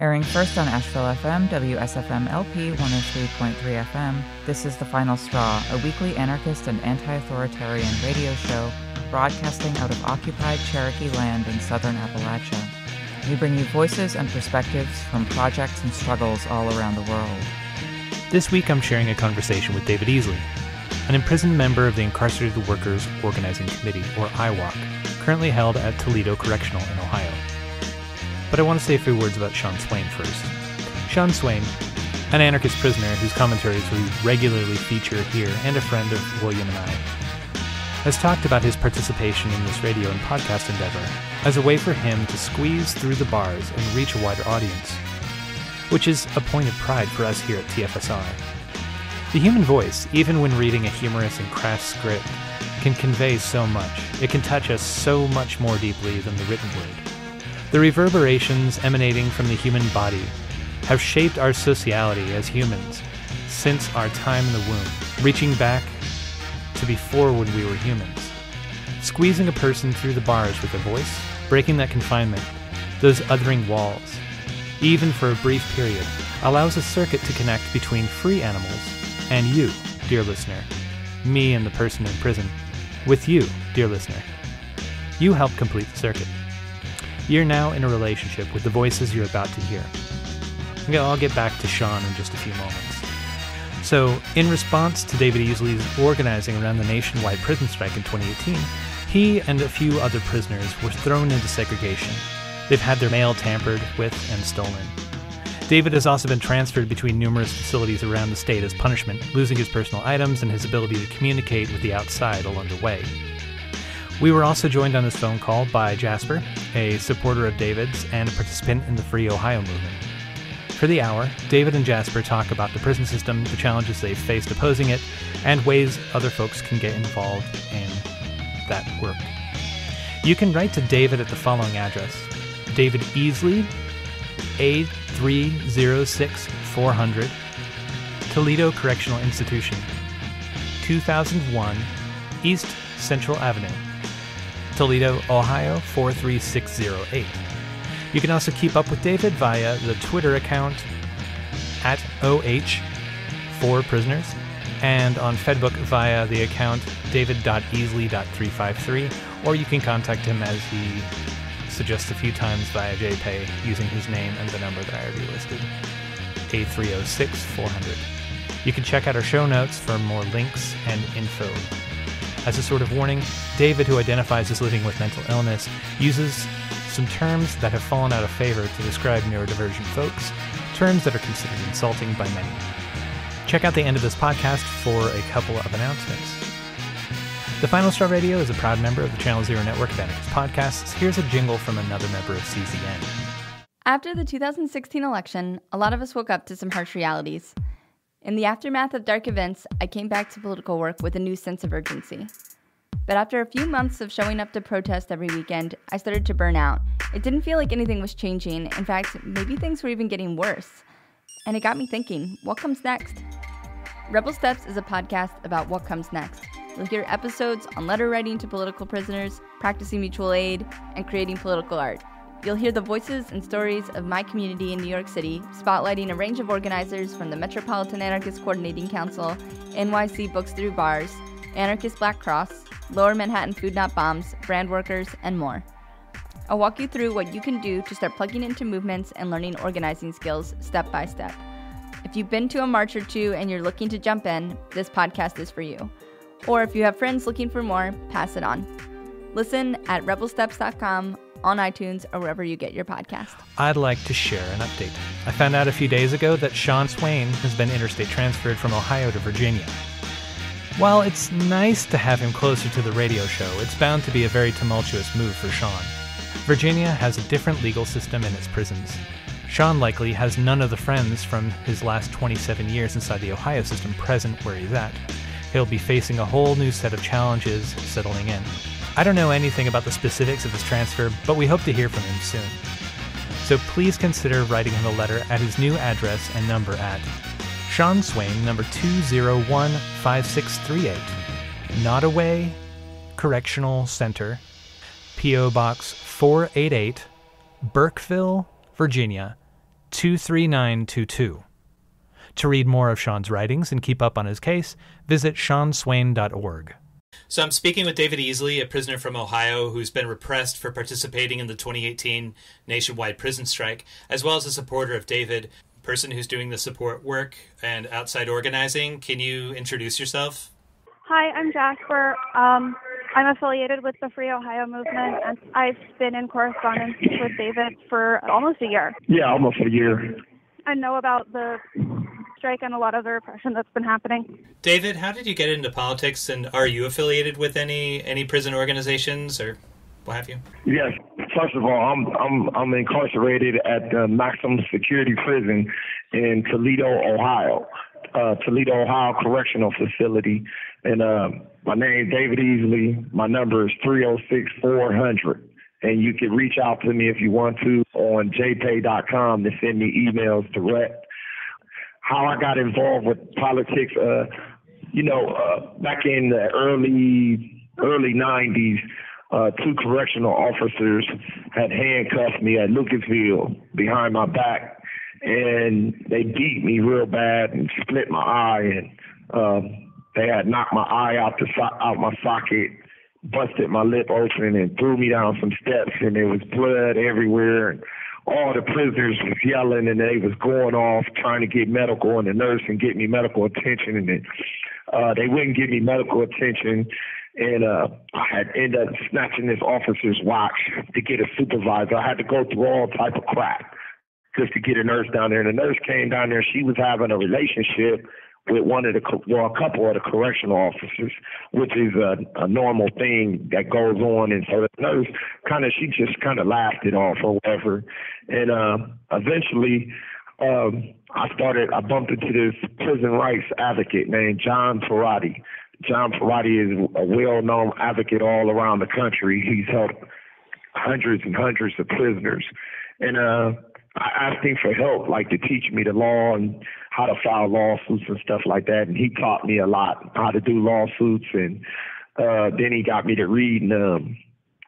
Airing first on Asheville FM, WSFMLP 103.3 FM, this is The Final Straw, a weekly anarchist and anti-authoritarian radio show broadcasting out of occupied Cherokee land in southern Appalachia. We bring you voices and perspectives from projects and struggles all around the world. This week I'm sharing a conversation with David Easley, an imprisoned member of the Incarcerated Workers Organizing Committee, or IWOC, currently held at Toledo Correctional in Ohio. But I want to say a few words about Sean Swain first. Sean Swain, an anarchist prisoner whose commentaries we regularly feature here, and a friend of William and I, has talked about his participation in this radio and podcast endeavor as a way for him to squeeze through the bars and reach a wider audience, which is a point of pride for us here at TFSR. The human voice, even when reading a humorous and crass script, can convey so much. It can touch us so much more deeply than the written word. The reverberations emanating from the human body have shaped our sociality as humans since our time in the womb, reaching back to before when we were humans. Squeezing a person through the bars with a voice, breaking that confinement, those othering walls, even for a brief period, allows a circuit to connect between free animals and you, dear listener, me and the person in prison, with you, dear listener. You help complete the circuit. You're now in a relationship with the voices you're about to hear. I'll get back to Sean in just a few moments. So, in response to David Easley's organizing around the nationwide prison strike in 2018, he and a few other prisoners were thrown into segregation. They've had their mail tampered with and stolen. David has also been transferred between numerous facilities around the state as punishment, losing his personal items and his ability to communicate with the outside along the way. We were also joined on this phone call by Jasper, a supporter of David's and a participant in the Free Ohio Movement. For the hour, David and Jasper talk about the prison system, the challenges they've faced opposing it, and ways other folks can get involved in that work. You can write to David at the following address: David Easley, A306400, Toledo Correctional Institution, 2001 East Central Avenue, Toledo, Ohio 43608. You can also keep up with David via the Twitter account at OH4Prisoners and on Fedbook via the account david.easley.353, or you can contact him as he suggests a few times via JPay using his name and the number that I already listed, A306400. You can check out our show notes for more links and info. As a sort of warning, David, who identifies as living with mental illness, uses some terms that have fallen out of favor to describe neurodivergent folks, terms that are considered insulting by many. Check out the end of this podcast for a couple of announcements. The Final Straw Radio is a proud member of the Channel Zero Network of Anarchist Podcasts. Here's a jingle from another member of CZN. After the 2016 election, a lot of us woke up to some harsh realities. In the aftermath of dark events, I came back to political work with a new sense of urgency. But after a few months of showing up to protest every weekend, I started to burn out. It didn't feel like anything was changing. In fact, maybe things were even getting worse. And it got me thinking, what comes next? Rebel Steps is a podcast about what comes next. You'll hear episodes on letter writing to political prisoners, practicing mutual aid, and creating political art. You'll hear the voices and stories of my community in New York City, spotlighting a range of organizers from the Metropolitan Anarchist Coordinating Council, NYC Books Through Bars, Anarchist Black Cross, Lower Manhattan Food Not Bombs, Brand Workers, and more. I'll walk you through what you can do to start plugging into movements and learning organizing skills step by step. If you've been to a march or two and you're looking to jump in, this podcast is for you. Or if you have friends looking for more, pass it on. Listen at rebelsteps.com, on iTunes, or wherever you get your podcast. I'd like to share an update. I found out a few days ago that Sean Swain has been interstate transferred from Ohio to Virginia. While it's nice to have him closer to the radio show, it's bound to be a very tumultuous move for Sean. Virginia has a different legal system in its prisons. Sean likely has none of the friends from his last 27 years inside the Ohio system present where he's at. He'll be facing a whole new set of challenges settling in. I don't know anything about the specifics of this transfer, but we hope to hear from him soon. So please consider writing him a letter at his new address and number at Sean Swain, number 201 5638, Nottoway Correctional Center, P.O. Box 488, Burkeville, Virginia, 23922. To read more of Sean's writings and keep up on his case, visit seanswain.org. So I'm speaking with David Easley, a prisoner from Ohio who's been repressed for participating in the 2018 nationwide prison strike, as well as a supporter of David, a person who's doing the support work and outside organizing. Can you introduce yourself? Hi, I'm Jasper. I'm affiliated with the Free Ohio Movement, and I've been in correspondence with David for almost a year. Yeah, almost a year. I know about the strike and a lot of the repression that's been happening. David, how did you get into politics, and are you affiliated with any prison organizations or what have you? Yes. First of all, I'm incarcerated at the maximum security prison in Toledo, Ohio Correctional Facility, and my name is David Easley. My number is 306-400. And you can reach out to me if you want to on JPay.com to send me emails direct. How I got involved with politics, back in the early 90s, two correctional officers had handcuffed me at Lucasville behind my back, and they beat me real bad and split my eye, and they had knocked my eye out my socket, busted my lip open, and threw me down some steps, and there was blood everywhere. And all the prisoners was yelling, and they was going off trying to get medical, and the nurse and get me medical attention, and then, they wouldn't give me medical attention, and I had ended up snatching this officer's watch to get a supervisor. I had to go through all type of crap just to get a nurse down there, and the nurse came down there. She was having a relationship with a couple of the correctional officers, which is a normal thing that goes on. And so the nurse she just laughed it off or whatever. And eventually I bumped into this prison rights advocate named John Parati. John Parati is a well-known advocate all around the country. He's helped hundreds and hundreds of prisoners. And I asked him for help, like to teach me the law and how to file lawsuits and stuff like that. And he taught me a lot how to do lawsuits. And then he got me to reading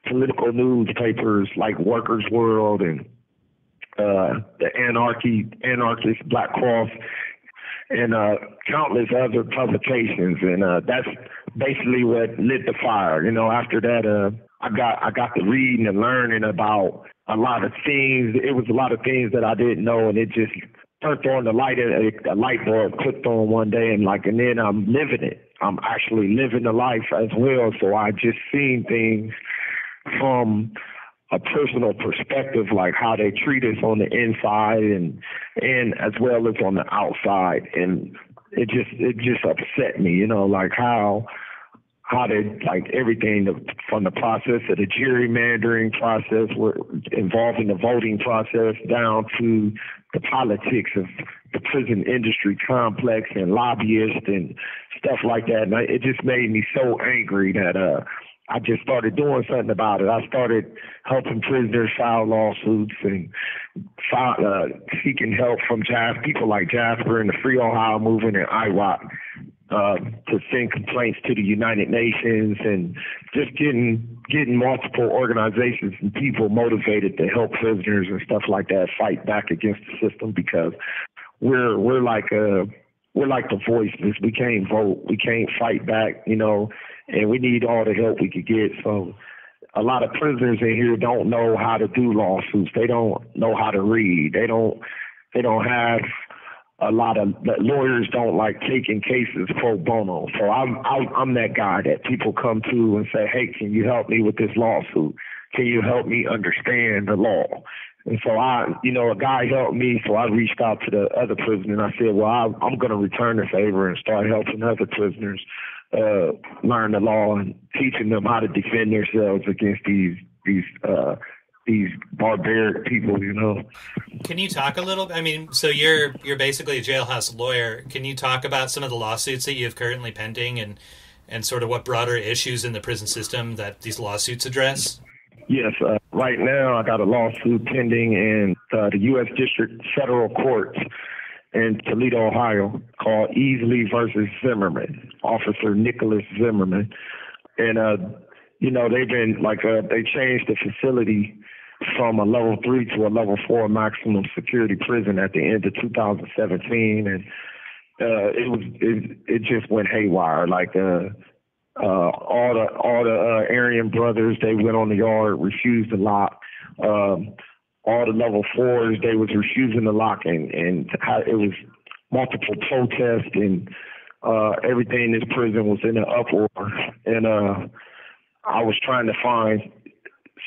political newspapers like Workers' World and the Anarchist Black Cross and countless other publications. And that's basically what lit the fire. After that, I got to reading and learning about a lot of things. It was a lot of things that I didn't know, and it just turned on the light. A light bulb clicked on one day, and then I'm living it. I'm actually living the life as well. So I just seen things from a personal perspective, like how they treat us on the inside and as well as on the outside, and it just upset me. How did everything from the process of the gerrymandering process, involving the voting process, down to the politics of the prison industry complex and lobbyists and stuff like that. And it just made me so angry that I just started doing something about it. I started helping prisoners file lawsuits and seeking help from people like Jasper and the Free Ohio Movement and IWOC. To send complaints to the United Nations, and just getting multiple organizations and people motivated to help prisoners and stuff like that fight back against the system, because we're like the voiceless. We can't vote, we can't fight back, and we need all the help we could get. So a lot of prisoners in here don't know how to do lawsuits. They don't know how to read. They don't have a lot of lawyers don't like taking cases pro bono. So I'm that guy that people come to and say, hey, can you help me with this lawsuit? Can you help me understand the law? And so a guy helped me. So I reached out to the other prisoner and I said, well, I'm going to return the favor and start helping other prisoners learn the law and teaching them how to defend themselves against these barbaric people, Can you talk a little? So you're basically a jailhouse lawyer. Can you talk about some of the lawsuits that you have currently pending and sort of what broader issues in the prison system that these lawsuits address? Yes. Right now, I got a lawsuit pending in the U.S. District Federal Courts in Toledo, Ohio, called Easley versus Zimmerman, Officer Nicholas Zimmerman. And they've been they changed the facility from a level 3 to a level 4 maximum security prison at the end of 2017, and it just went haywire. Like all the Aryan brothers, they went on the yard, refused to lock. All the level 4s, they was refusing to lock, and it was multiple protests, and everything in this prison was in an uproar. And I was trying to find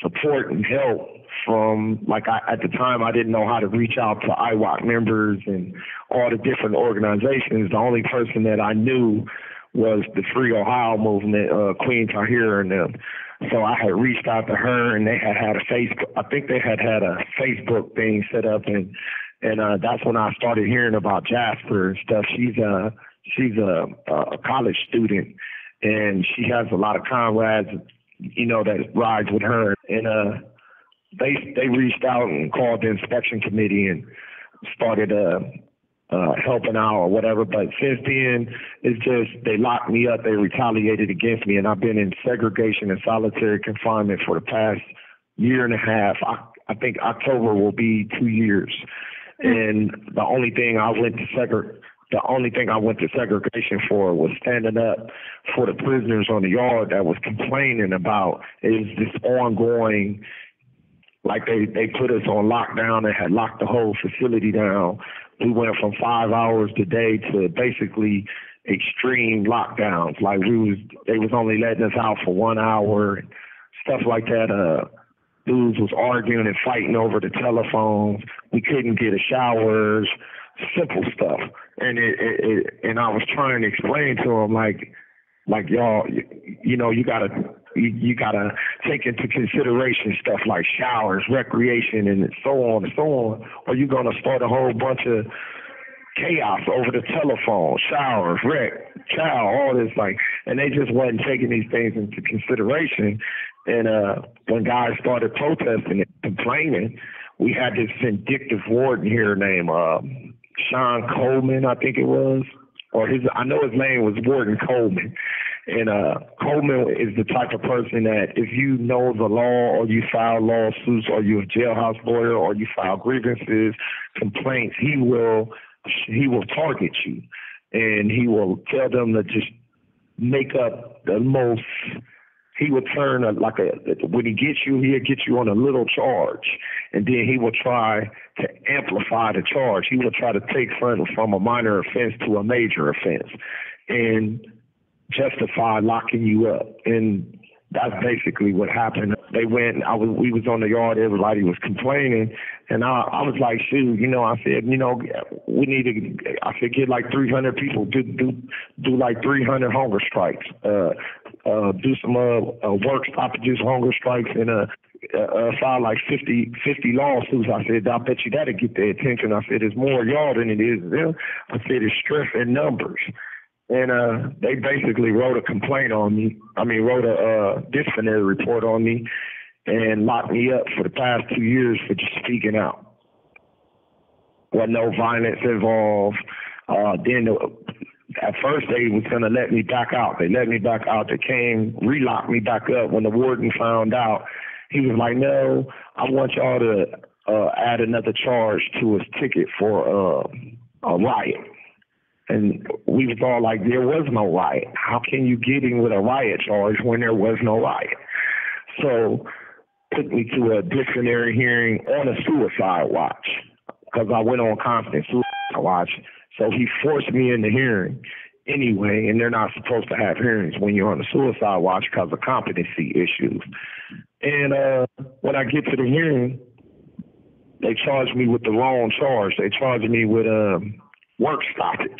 support and help from, like, at the time I didn't know how to reach out to IWOC members and all the different organizations. The only person that I knew was the Free Ohio Movement, Queen Tahir and them. So I had reached out to her, and they had a Facebook, I think they had a Facebook thing set up, and that's when I started hearing about Jasper and stuff. She's a college student, and she has a lot of comrades, you know, that rides with her. And they reached out and called the inspection committee and started helping out or whatever. But since then, it's just they locked me up, they retaliated against me, and I've been in segregation and solitary confinement for the past year and a half. I think October will be 2 years. And the only thing I went to segregation for was standing up for the prisoners on the yard that was complaining about is this ongoing, like they put us on lockdown and had locked the whole facility down. We went from 5 hours a day to basically extreme lockdowns. Like they was only letting us out for 1 hour and stuff like that. Dudes was arguing and fighting over the telephones. We couldn't get a showers, simple stuff. And and I was trying to explain to them, like y'all, you know, you gotta take into consideration stuff like showers, recreation, and so on, or you're gonna start a whole bunch of chaos over the telephone, showers, rec, child, all this, like, and they just wasn't taking these things into consideration. And when guys started protesting and complaining, we had this vindictive warden here named Sean Coleman, I think it was, I know his name was Warden Coleman. And Coleman is the type of person that if you know the law or you file lawsuits or you're a jailhouse lawyer or you file grievances, complaints, he will target you, and he will tell them to just make up the most. He will turn when he gets you, he'll get you on a little charge, and then he will try to amplify the charge. He will try to take from a minor offense to a major offense and justify locking you up. And that's basically what happened. They went, we was on the yard, everybody was complaining, and I was like, shoot, you know, I said, you know, we need to, I said, get like 300 people, do like 300 hunger strikes, do some work stoppages, hunger strikes, and file like 50 lawsuits. I said, I bet you that'll get their attention. I said, it's more y'all than it is them. I said, it's strength in numbers. And they basically wrote a complaint on me. I mean, wrote a disciplinary report on me and locked me up for the past 2 years for just speaking out. Well, no violence involved. At first, they was going to let me back out. They let me back out. They came, re-locked me back up. When the warden found out, he was like, no, I want y'all to add another charge to his ticket for a riot. And we was all like, there was no riot. How can you get in with a riot charge when there was no riot? So took me to a disciplinary hearing on a suicide watch because I went on constant suicide watch. So he forced me in the hearing anyway, and they're not supposed to have hearings when you're on a suicide watch because of competency issues. And when I get to the hearing, they charged me with the wrong charge. They charged me with work stoppage.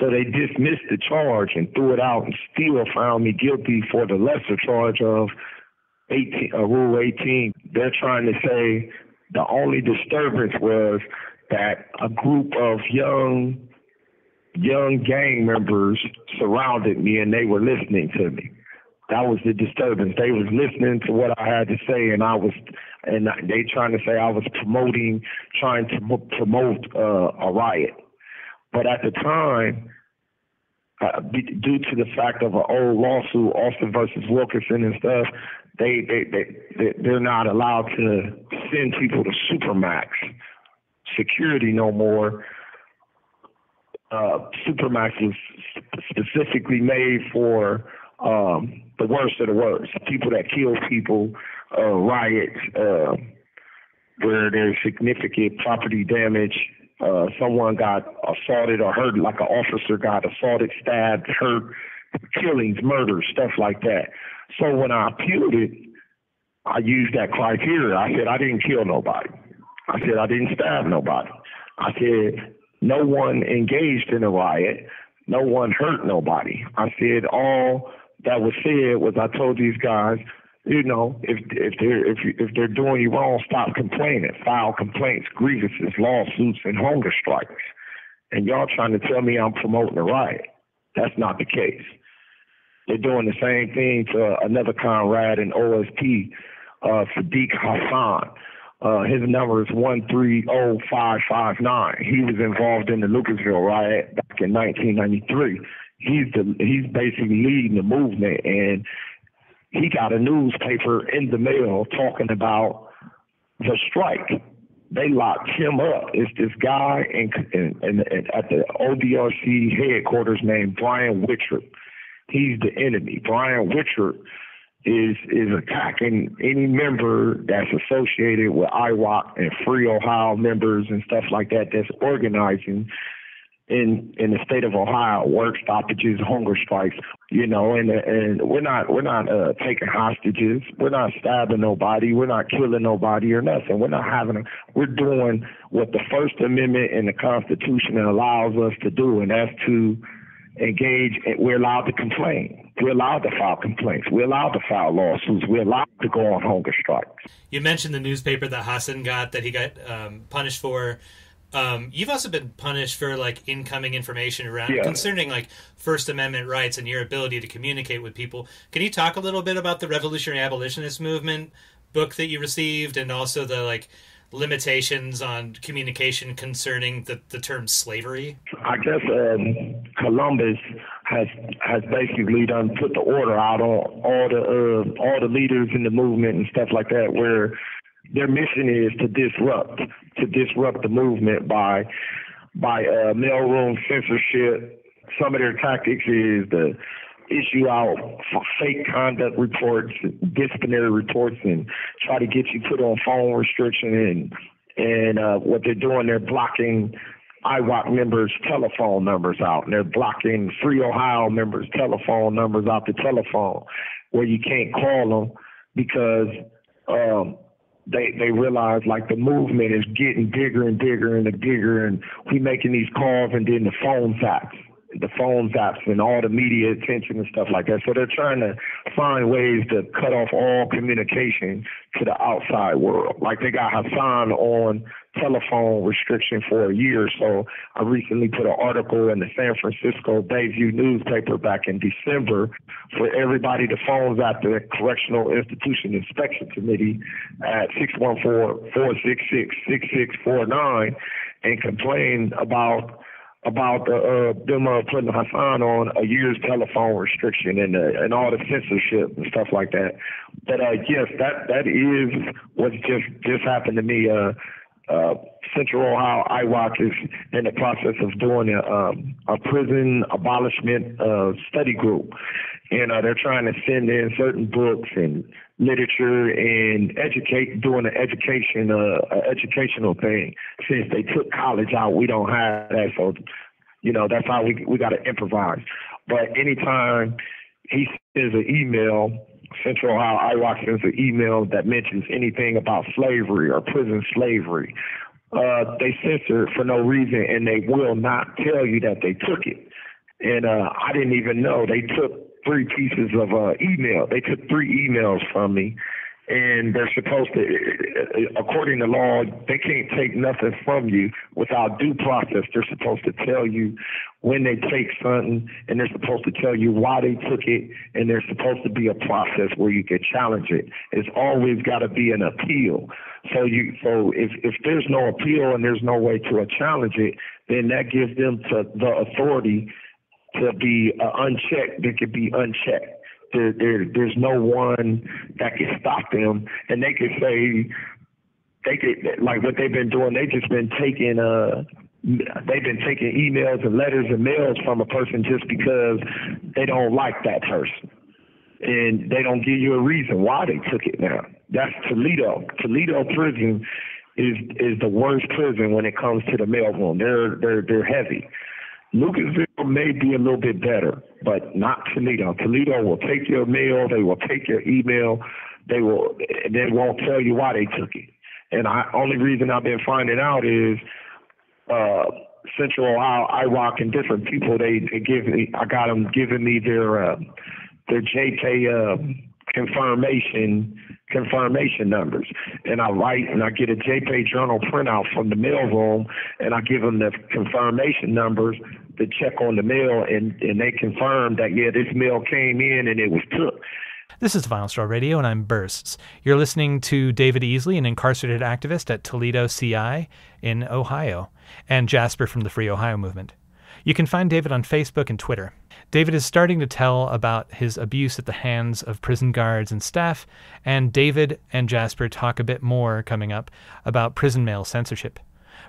So they dismissed the charge and threw it out and still found me guilty for the lesser charge of Rule 18. They're trying to say the only disturbance was that a group of young gang members surrounded me and they were listening to me. That was the disturbance. They was listening to what I had to say, and they trying to say I was trying to promote a riot. But at the time, due to the fact of an old lawsuit, Austin versus Wilkinson and stuff, they're not allowed to send people to Supermax security no more. Supermax is specifically made for the worst of the worst, people that kill people, riots, where there's significant property damage. Someone got assaulted or hurt, like an officer got assaulted, stabbed, hurt, killings, murders, stuff like that. So when I appealed it, I used that criteria. I said, I didn't kill nobody. I said, I didn't stab nobody. I said, no one engaged in a riot. No one hurt nobody. I said, all that was said was I told these guys, you know, if they're doing you wrong, stop complaining, file complaints, grievances, lawsuits, and hunger strikes. And y'all trying to tell me I'm promoting a riot. That's not the case. They're doing the same thing to another Conrad in OST, Sadiq Hassan. His number is 130559. He was involved in the Lucasville riot back in 1993. He's basically leading the movement, and he got a newspaper in the mail talking about the strike. They locked him up. It's this guy in at the ODRC headquarters named Brian Wichert. He's the enemy. Brian Wichert is attacking any member that's associated with IWOC and Free Ohio members and stuff like that that's organizing in the state of Ohio, work stoppages, hunger strikes, you know, and we're not taking hostages. We're not stabbing nobody. We're not killing nobody or nothing. We're not having we're doing what the First Amendment and the Constitution allows us to do, and that's to engage. We're allowed to complain. We're allowed to file complaints. We're allowed to file lawsuits. We're allowed to go on hunger strikes. You mentioned the newspaper that Hassan got, that he got punished for. You've also been punished for like incoming information around concerning like First Amendment rights and your ability to communicate with people. Can you talk a little bit about the Revolutionary Abolitionist Movement book that you received, and also the like limitations on communication concerning the term slavery? I guess Columbus has basically done put the order out on all the leaders in the movement and stuff like that, where their mission is to disrupt the movement by mailroom censorship. Some of their tactics is to issue out fake conduct reports, disciplinary reports, and try to get you put on phone restriction. And what they're doing, they're blocking IWOC members' telephone numbers out, and they're blocking Free Ohio members' telephone numbers out the telephone, where you can't call them because they realize like the movement is getting bigger and bigger and bigger, and we making these calls, and then the phone zaps and all the media attention and stuff like that. So they're trying to find ways to cut off all communication to the outside world. Like they got Hassan on telephone restriction for a year. So I recently put an article in the San Francisco Bayview newspaper back in December for everybody to phone zap the Correctional Institution Inspection Committee at 614-466-6649 and complain about them putting Hassan on a year's telephone restriction and all the censorship and stuff like that. But yes, that is what just happened to me. Central Ohio IWOC is in the process of doing a prison abolishment study group, and they're trying to send in certain books and literature and educational thing. Since they took college out, we don't have that, so you know that's how we got to improvise. But anytime he sends an email, Central Ohio IWOC sends an email that mentions anything about slavery or prison slavery, they censor for no reason, and they will not tell you that they took it. And I didn't even know they took three pieces of email. They took three emails from me, and they're supposed to, according to law, they can't take nothing from you without due process. They're supposed to tell you when they take something, and they're supposed to tell you why they took it, and there's supposed to be a process where you can challenge it. It's always got to be an appeal. So if there's no appeal and there's no way to challenge it, then that gives them the authority to be unchecked, they could be unchecked. There's no one that can stop them, and they could say, they could, like what they've been doing, they've just been taking taking emails and letters and mails from a person just because they don't like that person. And they don't give you a reason why they took it now. That's Toledo. Toledo prison is the worst prison when it comes to the mail room. They're heavy. Lucasville may be a little bit better, but not Toledo. Toledo will take your mail, they will take your email, they won't tell you why they took it. And I only reason I've been finding out is Central Ohio IWOC and different people. They give me, I got them giving me their JPay confirmation numbers, and I write and I get a JPay journal printout from the mail room, and I give them the confirmation numbers to check on the mail, and they confirm that this mail came in and it was took. This is The Final Straw Radio, and I'm Bursts. You're listening to David Easley, an incarcerated activist at Toledo CI in Ohio, and Jasper from the Free Ohio Movement. You can find David on Facebook and Twitter. David is starting to tell about his abuse at the hands of prison guards and staff, and David and Jasper talk a bit more coming up about prison mail censorship.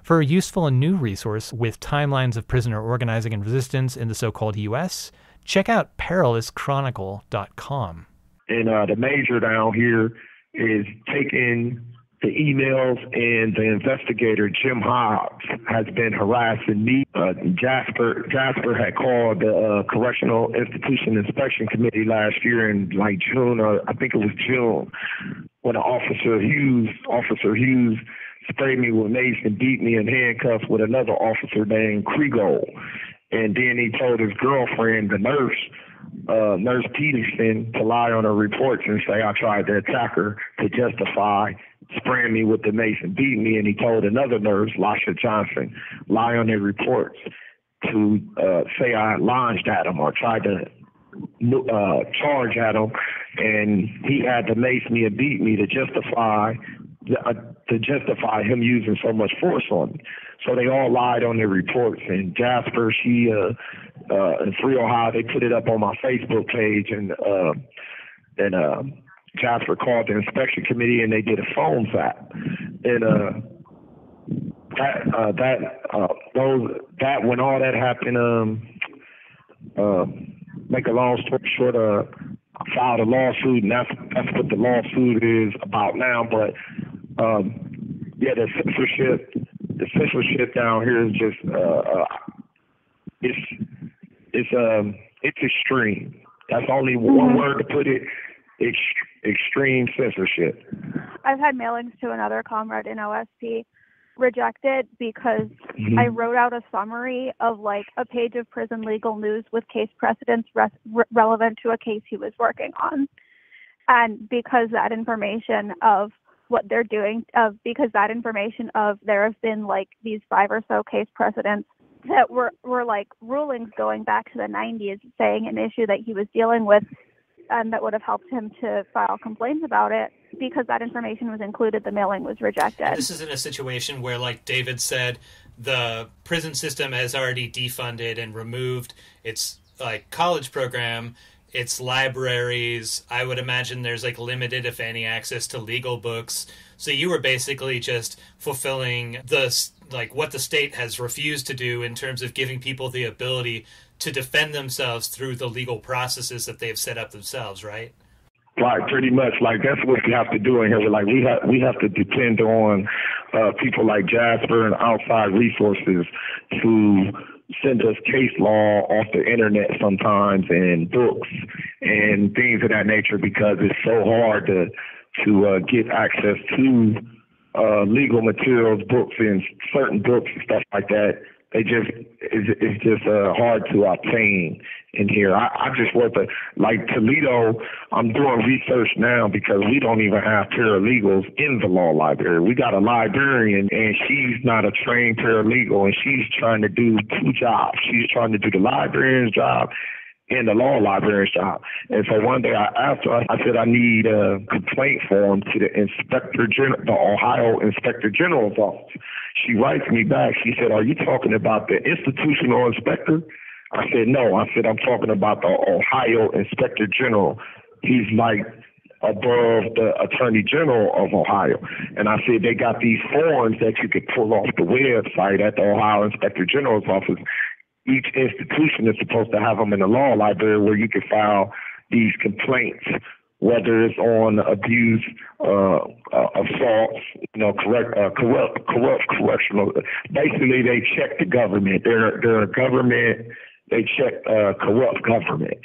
For a useful and new resource with timelines of prisoner organizing and resistance in the so-called U.S., check out PerilousChronicle.com. And the major down here is taking the emails, and the investigator, Jim Hobbs, has been harassing me. Jasper had called the Correctional Institution Inspection Committee last year in like June, or I think it was June, when Officer Hughes sprayed me with mace and beat me in handcuffs with another officer named Kriegel. And then he told his girlfriend, the nurse, Nurse Peterson, to lie on her reports and say I tried to attack her to justify spraying me with the mace and beating me. And he told another nurse, Lasha Johnson, lie on their reports to say I lunged at him or tried to charge at him. And he had to mace me and beat me to justify him using so much force on me. So they all lied on their reports. And Jasper, in Free Ohio, they put it up on my Facebook page, and Jasper called the inspection committee, and they did a phone zap. And when all that happened, make a long story short, I filed a lawsuit, and that's what the lawsuit is about now. But the censorship down here is just it's extreme. That's only one word to put it. Extreme censorship. I've had mailings to another comrade in OSP rejected because I wrote out a summary of like a page of prison legal news with case precedents relevant to a case he was working on. And because that information of there have been like these 5 or so case precedents that were like rulings going back to the 90s saying an issue that he was dealing with and that would have helped him to file complaints about it, because that information was included, the mailing was rejected. And this is in a situation where, like David said, the prison system has already defunded and removed its like college program, its libraries. I would imagine there's like limited, if any, access to legal books. So you were basically just fulfilling what the state has refused to do in terms of giving people the ability to defend themselves through the legal processes that they've set up themselves, right? Right, pretty much. Like, that's what we have to do in here. Like, we have to depend on people like Jasper and outside resources to send us case law off the internet sometimes, and books and things of that nature, because it's so hard to get access to legal materials, books, and certain books and stuff like that. It's just hard to obtain in here. I just want to, like Toledo, I'm doing research now because we don't even have paralegals in the law library. We got a librarian, and she's not a trained paralegal, and she's trying to do 2 jobs. She's trying to do the librarian's job and the law librarian's job. And so one day I said, I need a complaint form to the Ohio Inspector General's office. She writes me back. She said, are you talking about the institutional inspector? I said, no. I said, I'm talking about the Ohio Inspector General. He's like above the Attorney General of Ohio. And I said, they got these forms that you could pull off the website at the Ohio Inspector General's office. Each institution is supposed to have them in the law library where you can file these complaints, whether it's on abuse, assaults, you know, corrupt correctional. Basically, they check the government. They're a government. They check corrupt government.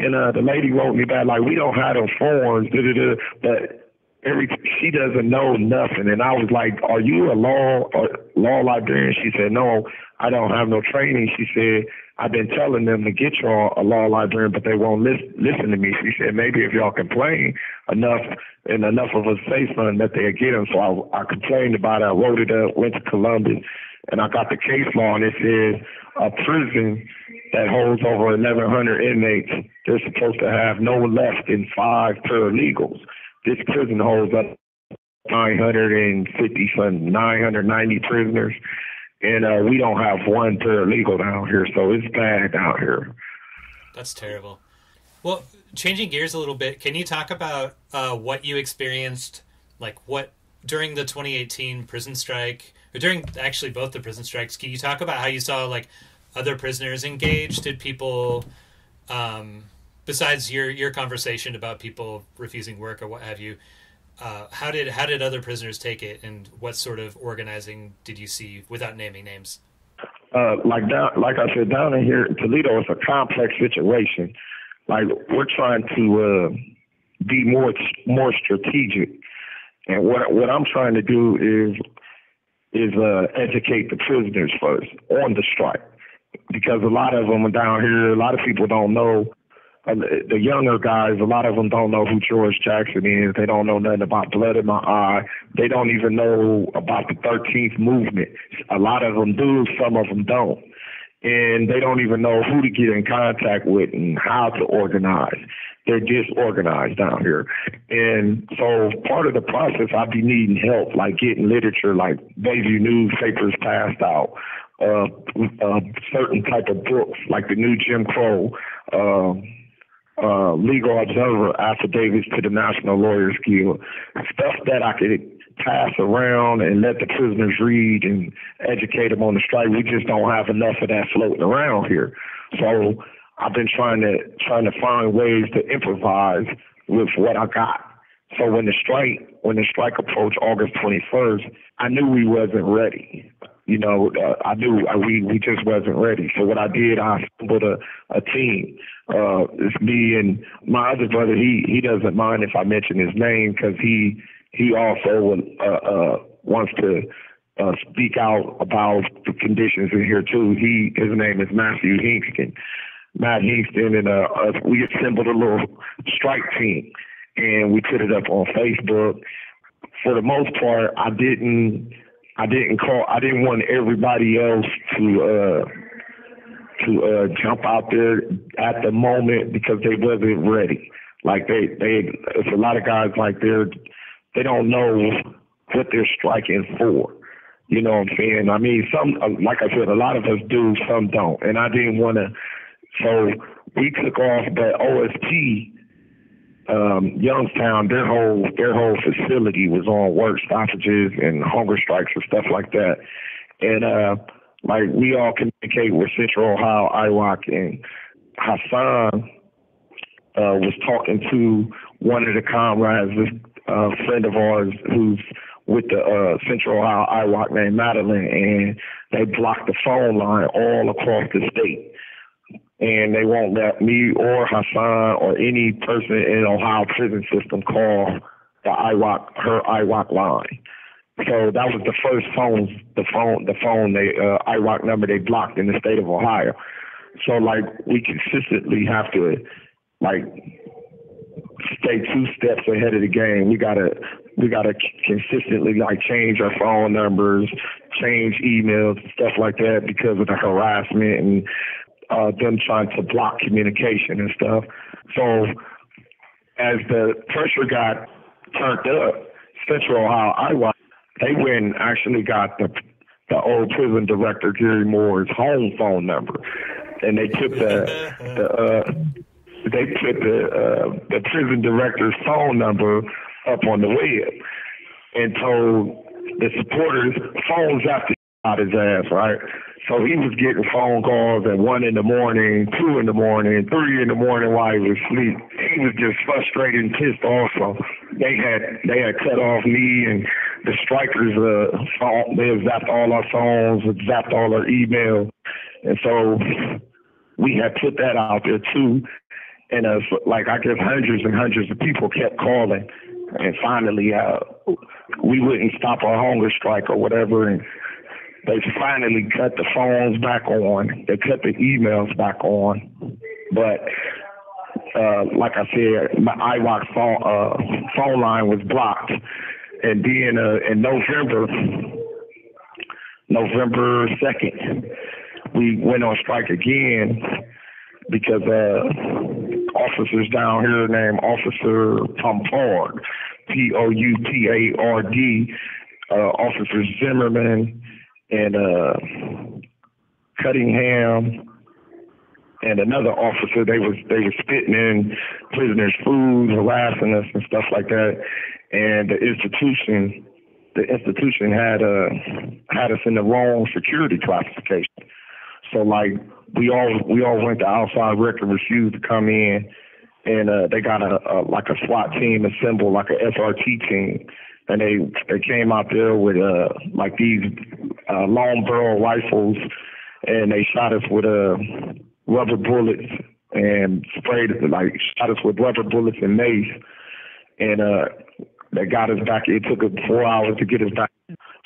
And the lady wrote me back like, we don't have those forms, but she doesn't know nothing. And I was like, are you a law librarian? She said, no, I don't have no training. She said, I've been telling them to get y'all a law librarian, but they won't listen to me. She said, maybe if y'all complain enough and enough of us say something that they'll get them. So I complained about it. I wrote it up, went to Columbus, and I got the case law, and it says a prison that holds over 1,100 inmates, they're supposed to have no less than 5 paralegals. This prison holds up 990 prisoners. And we don't have one paralegal down here, so it's bad down here. That's terrible. Well, changing gears a little bit, can you talk about what you experienced, during the 2018 prison strike, or during actually both the prison strikes? Can you talk about how you saw, other prisoners engaged? Did people, besides your conversation about people refusing work or what have you, how did other prisoners take it, and what sort of organizing did you see, without naming names? Like I said, down in here in Toledo, it's a complex situation. Like, we're trying to be more strategic, and what I'm trying to do is educate the prisoners first on the strike, because a lot of them are down here. A lot of people don't know. The younger guys, a lot of them don't know who George Jackson is. They don't know nothing about Blood in My Eye. They don't even know about the 13th movement. A lot of them do, some of them don't. And they don't even know who to get in contact with and how to organize. They're disorganized down here. And so part of the process, I'd be needing help, like getting literature, like Bayview newspapers passed out, certain type of books, like the New Jim Crow, Legal Observer affidavits to the National Lawyers Guild, stuff that I could pass around and let the prisoners read and educate them on the strike. We just don't have enough of that floating around here. So I've been trying to find ways to improvise with what I got. So when the strike approached August 21st, I knew we wasn't ready. You know, I knew we just wasn't ready. So what I did, I assembled a team. It's me and my other brother. He doesn't mind if I mention his name, because he also wants to speak out about the conditions in here too. His name is Matthew Hingston. Matt Hingston, and we assembled a little strike team, and we put it up on Facebook. For the most part, I didn't want everybody else to jump out there at the moment, because they wasn't ready. Like it's a lot of guys like they don't know what they're striking for. You know what I'm saying? I mean, some, like I said, a lot of us do, some don't. And I didn't want to, so we took off, but OST, Youngstown, their whole facility was on work stoppages and hunger strikes and stuff like that. And we all communicate with Central Ohio IWOC, and Hassan was talking to one of the comrades, this friend of ours who's with the Central Ohio IWOC named Madeline, and they blocked the phone line all across the state. And they won't let me or Hassan or any person in Ohio prison system call the IWOC line. So that was the first phone, the IWOC number they blocked in the state of Ohio. So we consistently have to stay 2 steps ahead of the game. We gotta consistently change our phone numbers, change emails, stuff like that, because of the harassment and them trying to block communication and stuff. So as the pressure got turned up, Central Ohio IWOC, they went and actually got the old prison director Gary Moore's home phone number. and they took the prison director's phone number up on the web and told the supporters phones after out his ass, right? So he was getting phone calls at 1 in the morning, 2 in the morning, 3 in the morning while he was asleep. He was just frustrated and pissed off. So they had cut off me and the strikers. They had zapped all our phones, zapped all our email, and so we had put that out there too. And like I guess hundreds and hundreds of people kept calling, and finally we wouldn't stop our hunger strike or whatever, and they finally cut the phones back on. They cut the emails back on. But like I said, my IWOC phone line was blocked. And then in November 2nd, we went on strike again because officers down here named Officer Pompard, P-O-U-P-A-R-D, Officer Zimmerman, and Cunningham and another officer, they were spitting in prisoners' food, harassing us and stuff like that. And the institution had us in the wrong security classification. So like we all went to outside record, refused to come in, and they got a SWAT team assembled, like a SRT team. And they came out there with like these long barrel rifles, and they shot us with rubber bullets and shot us with rubber bullets and mace, and they got us back. It took 4 hours to get us back.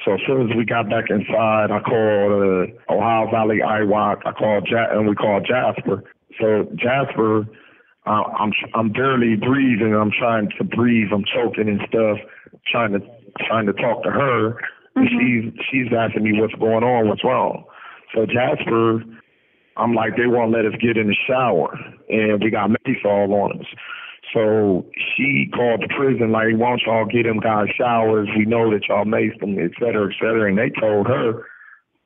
So as soon as we got back inside, I called Ohio Valley IWOC. I called and we called Jasper. So Jasper, I'm barely breathing. I'm trying to breathe. I'm choking and stuff. Trying to talk to her. Mm-hmm. She's asking me what's going on, what's wrong. So Jasper, I'm like, they won't let us get in the shower, and we got mace all on us. So she called the prison, like, why don't y'all get them guys showers? We know that y'all maced them, et cetera, and they told her,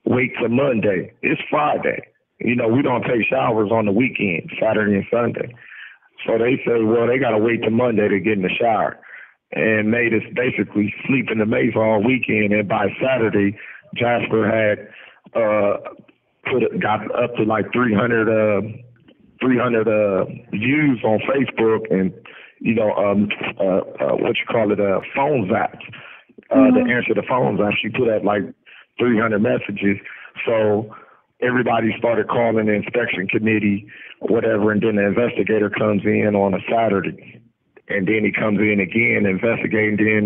wait till Monday. It's Friday. You know, we don't take showers on the weekend, Saturday and Sunday. So they said, well, they got to wait till Monday to get in the shower, and made us basically sleep in the maze all weekend. And by Saturday, Jasper had got up to like 300 views on Facebook, and phone zaps. To answer the phone zaps, she put up like 300 messages. So everybody started calling the inspection committee, whatever, and then the investigator comes in on a Saturday. And then he comes in again, investigating. Then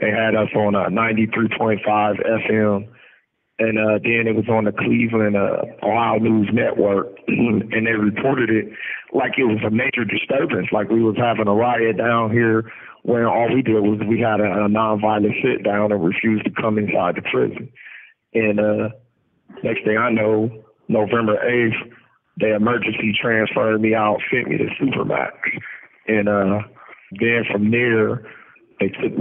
they had us on 93.5 FM. And then it was on the Cleveland Ohio News Network. And they reported it like it was a major disturbance, like we was having a riot down here, where all we did was we had a nonviolent sit down and refused to come inside the prison. And next thing I know, November 8th, they emergency transferred me out, sent me to Supermax. And then from there, they stripped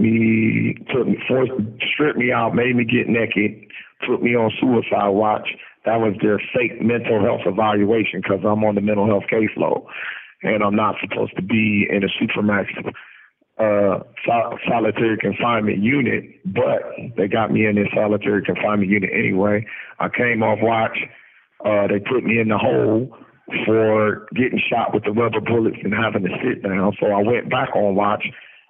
me out, made me get naked, put me on suicide watch. That was their fake mental health evaluation, because I'm on the mental health caseload, and I'm not supposed to be in a Supermax solitary confinement unit, but they got me in this solitary confinement unit anyway. I came off watch. They put me in the hole for getting shot with the rubber bullets and having to sit down. So I went back on watch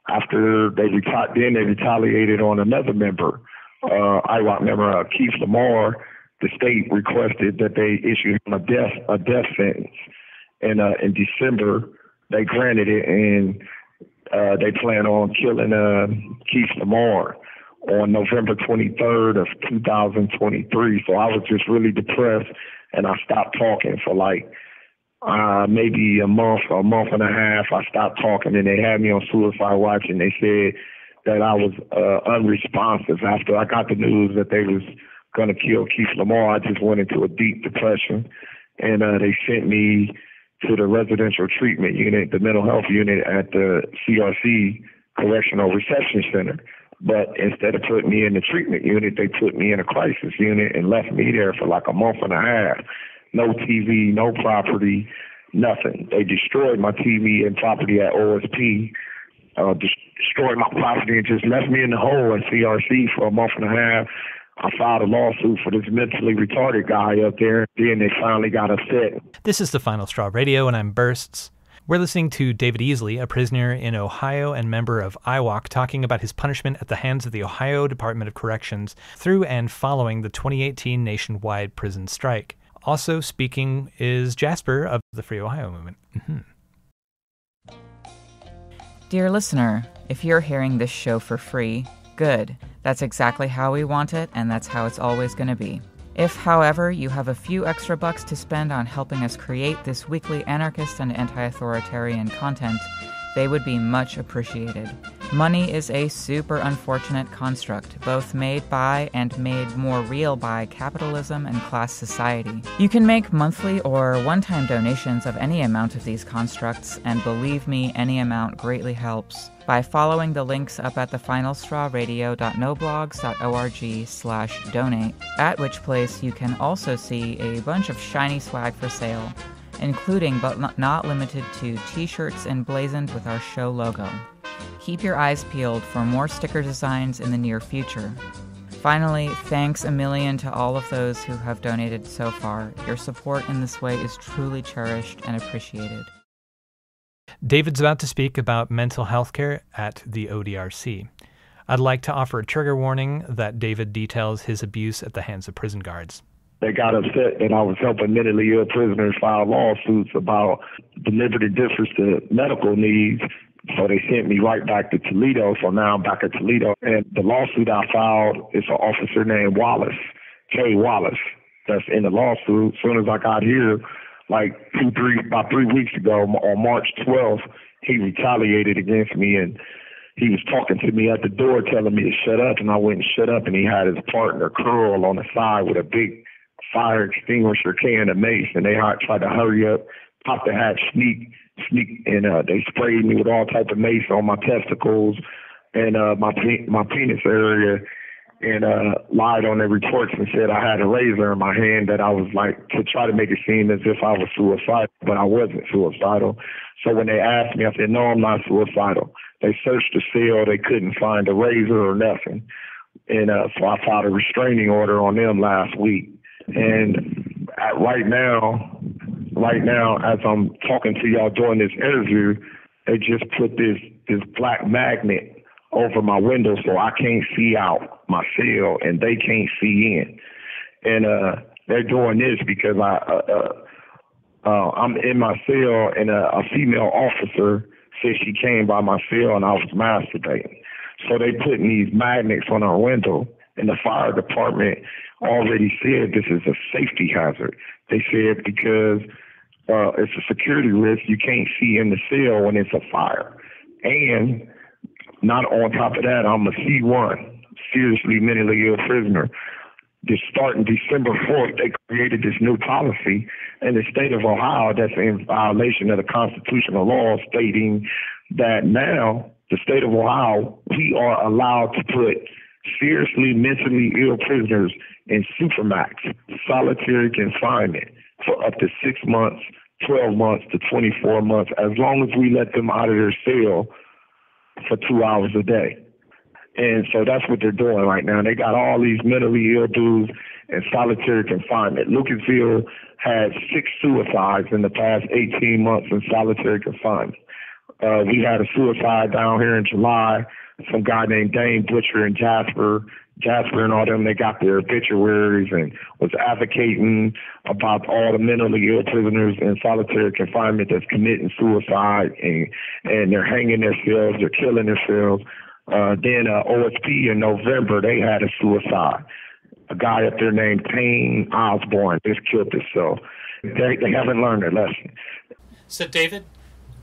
after they retaliated on another member, IWOC member, Keith Lamar. The state requested that they issue him a death sentence. And in December, they granted it, and they plan on killing Keith Lamar on November 23rd of 2023. So I was just really depressed, and I stopped talking for like maybe a month and a half. I stopped talking, and they had me on suicide watch, and they said that I was unresponsive. After I got the news that they was going to kill Keith Lamar, I just went into a deep depression, and they sent me to the residential treatment unit, the mental health unit at the CRC Correctional Reception Center. But instead of putting me in the treatment unit, they put me in a crisis unit and left me there for like a month and a half. no TV, no property, nothing. They destroyed my TV and property at OSP, destroyed my property, and just left me in the hole at CRC for a month and a half. I filed a lawsuit for this mentally retarded guy up there. Then they finally got upset. This is The Final Straw Radio, and I'm Bursts. We're listening to David Easley, a prisoner in Ohio and member of IWOC, talking about his punishment at the hands of the Ohio Department of Corrections through and following the 2018 nationwide prison strike. Also speaking is Jasper of the Free Ohio Movement. Mm-hmm. Dear listener, if you're hearing this show for free, good. That's exactly how we want it, and that's how it's always going to be. If, however, you have a few extra bucks to spend on helping us create this weekly anarchist and anti-authoritarian content, they would be much appreciated. Money is a super unfortunate construct, both made by and made more real by capitalism and class society. You can make monthly or one-time donations of any amount of these constructs, and believe me, any amount greatly helps, by following the links up at thefinalstrawradio.noblogs.org/donate, at which place you can also see a bunch of shiny swag for sale, including but not limited to t-shirts emblazoned with our show logo. Keep your eyes peeled for more sticker designs in the near future. Finally, thanks a million to all of those who have donated so far. Your support in this way is truly cherished and appreciated. David's about to speak about mental health care at the ODRC. I'd like to offer a trigger warning that David details his abuse at the hands of prison guards. They got upset that I was helping mentally ill prisoners file lawsuits about deliberate indifference to medical needs. So they sent me right back to Toledo. So now I'm back at Toledo. And the lawsuit I filed is an officer named Wallace, K. Wallace, that's in the lawsuit. As soon as I got here, like about 3 weeks ago, on March 12th, he retaliated against me. And he was talking to me at the door, telling me to shut up. And I went and shut up. And he had his partner, Curl, on the side with a big fire extinguisher can and mace, and they tried to hurry up, pop the hat, sneak, and they sprayed me with all type of mace on my testicles and my penis area, and lied on their reports and said I had a razor in my hand, that I was like, to try to make it seem as if I was suicidal, but I wasn't suicidal. So when they asked me, I said, no, I'm not suicidal. They searched the cell, they couldn't find a razor or nothing, and so I filed a restraining order on them last week. And right now, as I'm talking to y'all during this interview, they just put this black magnet over my window so I can't see out my cell and they can't see in. And they're doing this because I'm in my cell, and a female officer said she came by my cell and I was masturbating. So they putting these magnets on our window. And the fire department already said this is a safety hazard. They said because it's a security risk, you can't see in the cell when it's a fire. And not on top of that, I'm a C1, seriously mentally ill prisoner. Just starting December 4th, they created this new policy in the state of Ohio that's in violation of the constitutional law, stating that now the state of Ohio, we are allowed to put seriously mentally ill prisoners in supermax, solitary confinement, for up to 6 months, 12 months to 24 months, as long as we let them out of their cell for 2 hours a day. And so that's what they're doing right now. They got all these mentally ill dudes in solitary confinement. Lucasville had 6 suicides in the past 18 months in solitary confinement. We had a suicide down here in July. Some guy named Dane Butcher and Jasper and all them, they got their obituaries and was advocating about all the mentally ill prisoners in solitary confinement that's committing suicide, and they're hanging themselves, they're killing themselves. Then OSP in November, they had a suicide. A guy up there named Payne Osborne just killed himself. They haven't learned their lesson. So David,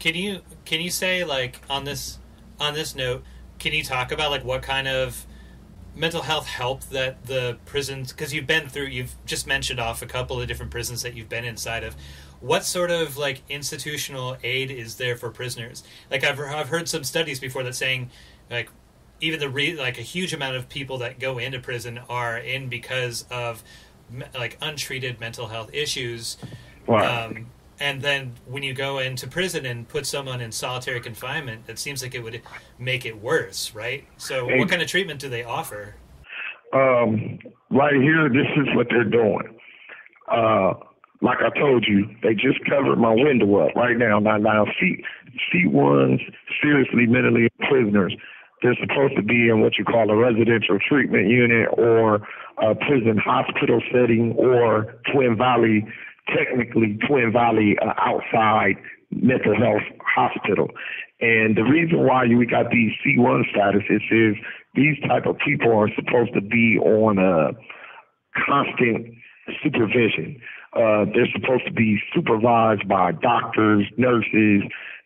can you say, like, on this note, can you talk about, like, what kind of mental health help that the prisons, because you've just mentioned off a couple of different prisons that you've been inside of, what sort of, like, institutional aid is there for prisoners? Like, I've heard some studies before that saying, like, even a huge amount of people that go into prison are in because of like untreated mental health issues. Wow. And then when you go into prison and put someone in solitary confinement, it seems like it would make it worse, right? So what kind of treatment do they offer? Right here, this is what they're doing. Like I told you, they just covered my window up right now. Now C1's seriously mentally prisoners, they're supposed to be in what you call a residential treatment unit or a prison hospital setting or Twin Valley, technically Twin Valley outside mental health hospital. And the reason why we got these C1 status is these type of people are supposed to be on a constant supervision. They're supposed to be supervised by doctors, nurses,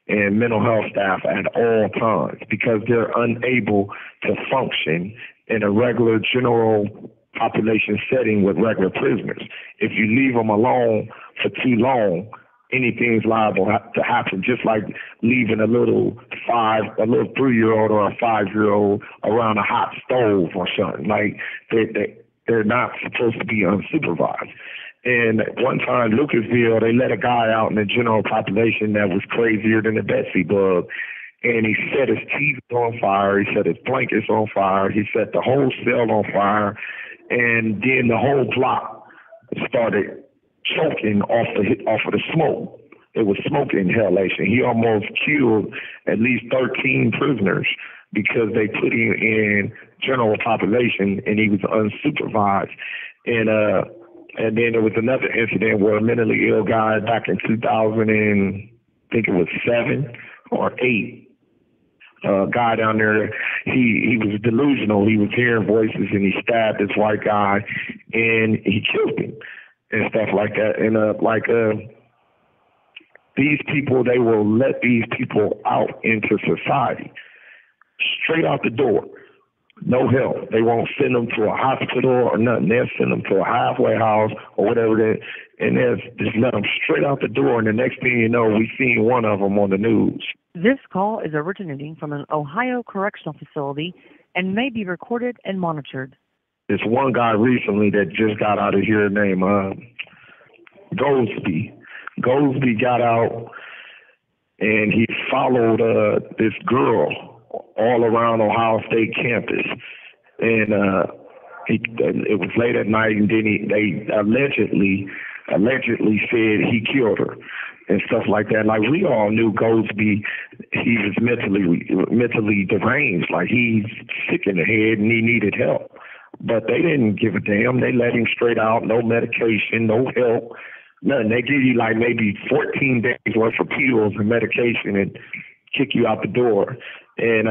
and mental health staff at all times because they're unable to function in a regular general population setting with regular prisoners. If you leave them alone for too long, anything's liable to happen, just like leaving a little 3-year-old or a 5-year-old around a hot stove or something. Like they're not supposed to be unsupervised. And one time, Lucasville, they let a guy out in the general population that was crazier than a Betsy bug. And he set his teeth on fire. He set his blankets on fire. He set the whole cell on fire. And then the whole block started choking off of the smoke. It was smoke inhalation. He almost killed at least 13 prisoners because they put him in general population and he was unsupervised. And then there was another incident where a mentally ill guy back in 2007 or 2008, a guy down there, he was delusional. He was hearing voices and he stabbed this white guy and he killed him and stuff like that. And these people, they will let these people out into society straight out the door. No help. They won't send them to a hospital or nothing. They'll send them to a halfway house or whatever. And they'll just let them straight out the door. And the next thing you know, we've seen one of them on the news. This call is originating from an Ohio correctional facility and may be recorded and monitored. This one guy recently that just got out of here named Goldsby. Goldsby got out and he followed this girl all around Ohio State campus. And it was late at night, and then they allegedly said he killed her and stuff like that. Like, we all knew Goldsby, he was mentally deranged. Like, he's sick in the head and he needed help. But they didn't give a damn. They let him straight out, no medication, no help, nothing. They give you, like, maybe 14 days worth of pills and medication and kick you out the door. And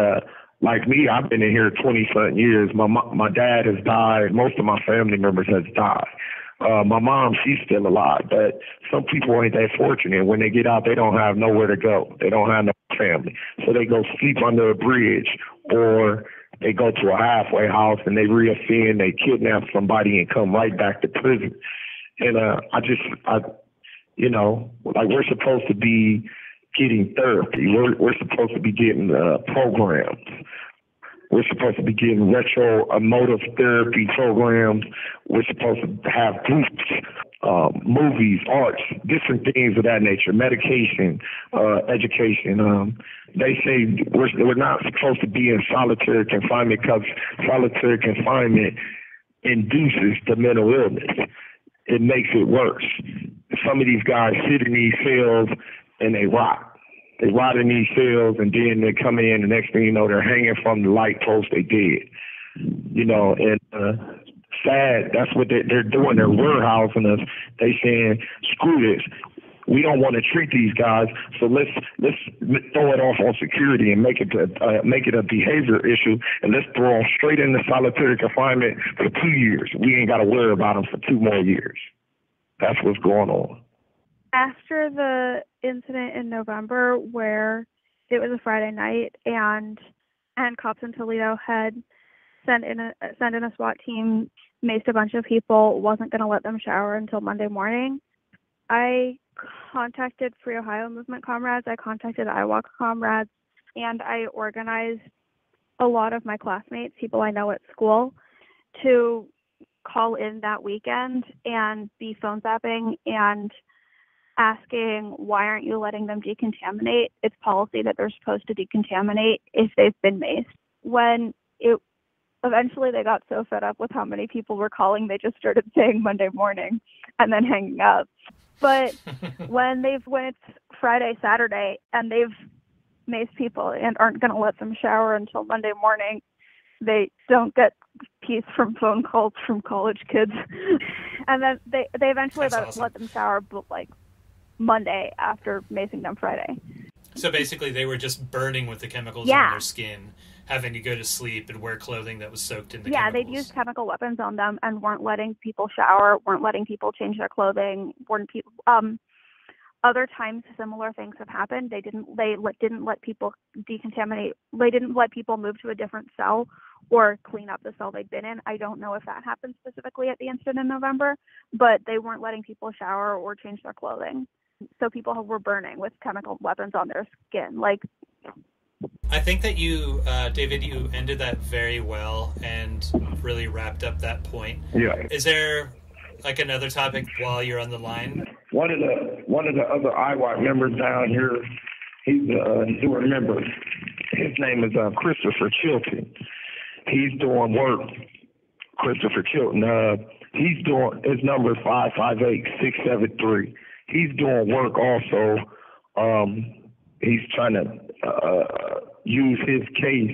like me, I've been in here 20-something years. My dad has died. Most of my family members has died. My mom, she's still alive. But some people ain't that fortunate. When they get out, they don't have nowhere to go. They don't have no family. So they go sleep under a bridge or they go to a halfway house and they reoffend, they kidnap somebody and come right back to prison. And like, we're supposed to be getting therapy. We're supposed to be getting programs. We're supposed to be getting retro-emotive therapy programs. We're supposed to have groups, movies, arts, different things of that nature, medication, education. They say we're not supposed to be in solitary confinement because solitary confinement induces the mental illness. It makes it worse. Some of these guys sit in these cells and they rot. They rot in these cells, and then they come in, the next thing you know, they're hanging from the light post, they dead. You know, and sad, that's what they're doing. They're warehousing us. They saying, screw this. We don't want to treat these guys, so let's throw it off on security and make it a behavior issue, and let's throw them straight into solitary confinement for 2 years. We ain't got to worry about them for 2 more years. That's what's going on. After the incident in November where it was a Friday night and cops in Toledo had sent in a SWAT team, maced a bunch of people, wasn't going to let them shower until Monday morning, I contacted Free Ohio Movement comrades, I contacted IWOC comrades, and I organized a lot of my classmates, people I know at school, to call in that weekend and be phone zapping and asking, why aren't you letting them decontaminate? It's policy that they're supposed to decontaminate if they've been maced. When it eventually they got so fed up with how many people were calling, they just started saying Monday morning and then hanging up. But when it's Friday, Saturday, and they've maced people and aren't going to let them shower until Monday morning, they don't get peace from phone calls from college kids. And then they eventually let them shower, but like Monday after macing them Friday. So basically they were just burning with the chemicals on their skin, having to go to sleep and wear clothing that was soaked in the chemicals. They'd used chemical weapons on them and weren't letting people shower, weren't letting people change their clothing, other times similar things have happened. They didn't let people decontaminate. They didn't let people move to a different cell or clean up the cell they'd been in. I don't know if that happened specifically at the incident in November, but they weren't letting people shower or change their clothing. So people were burning with chemical weapons on their skin. I think that you, David, you ended that very well and really wrapped up that point. Yeah. Is there another topic while you're on the line? One of the other IWOC members down here, he's a newer member. His name is Christopher Chilton. He's doing work. Christopher Chilton. He's doing, his number is 558-673. He's doing work also. He's trying to use his case.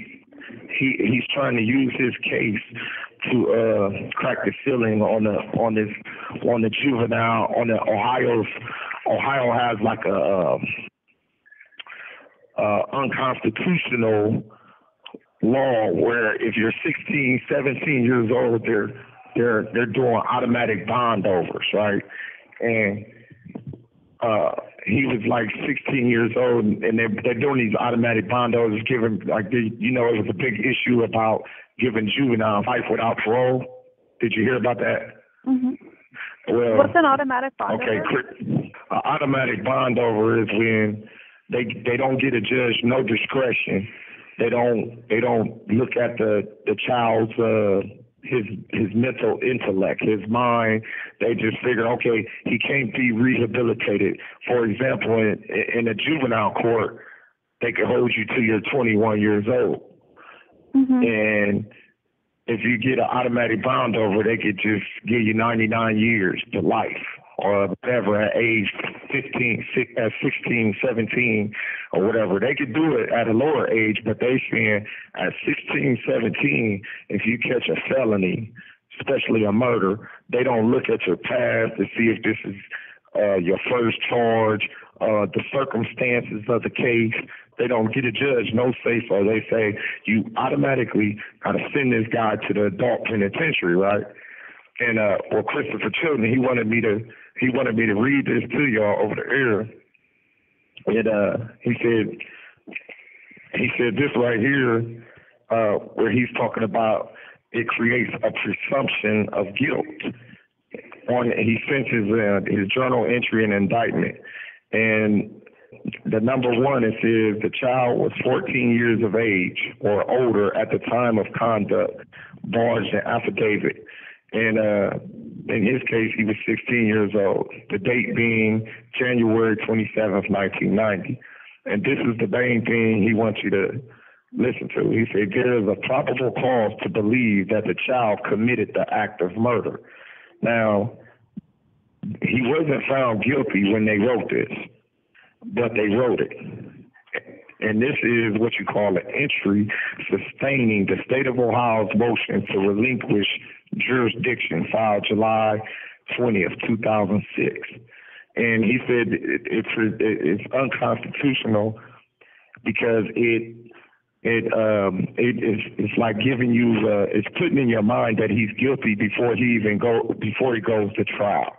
He's trying to use his case to crack the ceiling on the juvenile on the Ohio has like a unconstitutional law where if you're 16, 17 years old, they're doing automatic bond overs, right? And he was like 16 years old, and they're doing these automatic bond overs, giving it was a big issue about giving juveniles life without parole. Did you hear about that? Mm-hmm. Well, what's an automatic bond over? Okay, an automatic bond over is when they don't get a judge no discretion. They don't look at the child's his mental intellect, his mind. They just figure, okay, he can't be rehabilitated. For example, in a juvenile court, they could hold you till you're 21 years old. Mm-hmm. And if you get an automatic bond over, they could just give you 99 years to life or whatever at age 16, 17 or whatever. They could do it at a lower age, but they saying at 16, 17, if you catch a felony, especially a murder, they don't look at your past to see if this is your first charge, the circumstances of the case. They don't get a judge no say so. They say you automatically got to send this guy to the adult penitentiary, right? And well, Christopher Chilton, he wanted me to read this to y'all over the air. And he said this right here, where he's talking about it creates a presumption of guilt. He sent his journal entry and indictment, and the number one, it says the child was 14 years of age or older at the time of conduct, barged an affidavit. And in his case, he was 16 years old, the date being January 27th, 1990. And this is the main thing he wants you to listen to. He said, there is a probable cause to believe that the child committed the act of murder. Now, he wasn't found guilty when they wrote this, but they wrote it. And this is what you call an entry sustaining the state of Ohio's motion to relinquish jurisdiction, filed July 20th, 2006. And he said it's unconstitutional because it's like giving you it's putting in your mind that he's guilty before he goes to trial.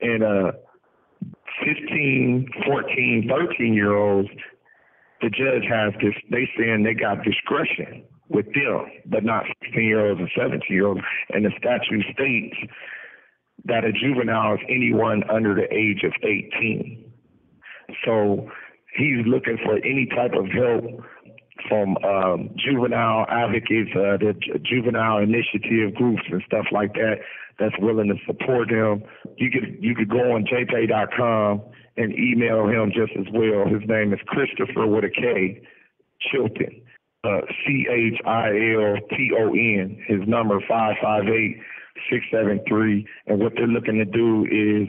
And 15, 14, 13-year-olds, the judge has this, they saying they got discretion with them, but not 16-year-olds and 17-year-olds. And the statute states that a juvenile is anyone under the age of 18. So he's looking for any type of help from juvenile advocates, the juvenile initiative groups and stuff like that that's willing to support him. You could go on JPay.com and email him just as well. His name is Christopher with a K, Chilton, Chilton. His number 558-673. And what they're looking to do is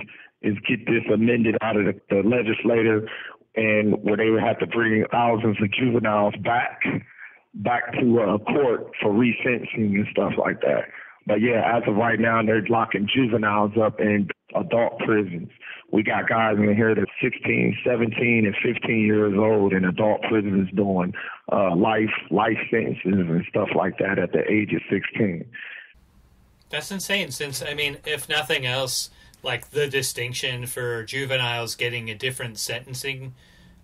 get this amended out of the legislature, and where they would have to bring thousands of juveniles back to court for resentencing and stuff like that. But yeah, as of right now, they're locking juveniles up in adult prisons. We got guys in here that's 16, 17, and 15 years old in adult prisons doing life sentences and stuff like that at the age of 16. That's insane. Since, I mean, if nothing else, like the distinction for juveniles getting a different sentencing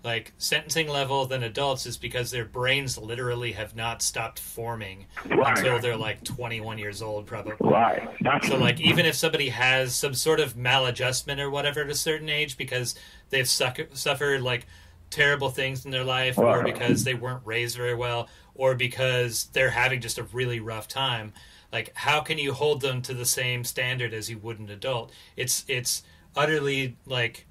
level than adults is because their brains literally have not stopped forming until they're like 21 years old, probably. Right. So like, even if somebody has some sort of maladjustment or whatever at a certain age because they've suffered like terrible things in their life, or because they weren't raised very well, or because they're having just a really rough time, like, how can you hold them to the same standard as you would an adult? It's utterly like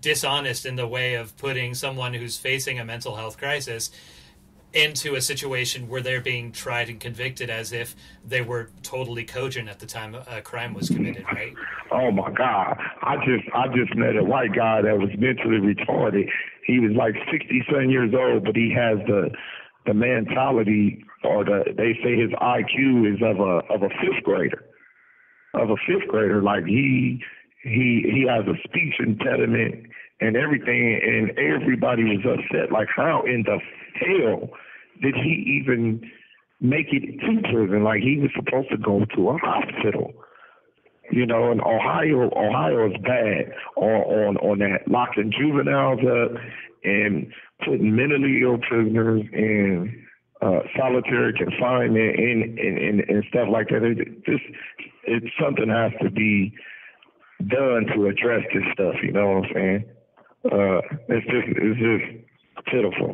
dishonest in the way of putting someone who's facing a mental health crisis into a situation where they're being tried and convicted as if they were totally cogent at the time a crime was committed, right? Oh my God. I just met a white guy that was mentally retarded. He was like 67 years old, but he has the mentality, or they say his IQ is of a fifth grader. Like he has a speech impediment and everything, and everybody was upset. Like, how in the hell did he even make it to prison? Like, he was supposed to go to a hospital. You know, and Ohio is bad on that, locking juveniles up and putting mentally ill prisoners in solitary confinement and stuff like that. It's something has to be done to address this stuff. You know what I'm saying? It's just pitiful.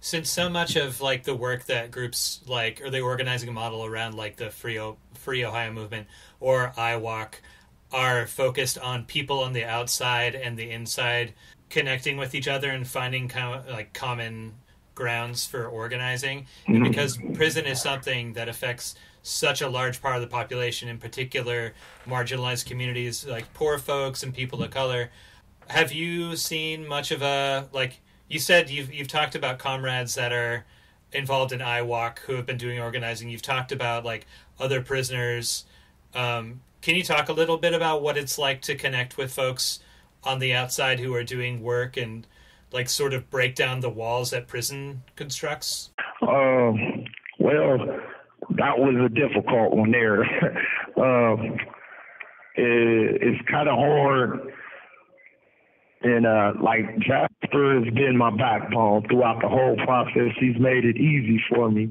Since so much of like the work that groups like, or the organizing model around like the Free Ohio Movement or IWOC are focused on people on the outside and the inside connecting with each other and finding common grounds for organizing, and because prison is something that affects such a large part of the population, in particular marginalized communities like poor folks and people of color, have you seen much of a, like you said, you've talked about comrades that are involved in IWOC who have been doing organizing. You've talked about like other prisoners. Can you talk a little bit about what it's like to connect with folks on the outside who are doing work and like sort of break down the walls that prison constructs? Well, that was a difficult one there. It's kind of hard. And like Jasper has been my backbone throughout the whole process. He's made it easy for me.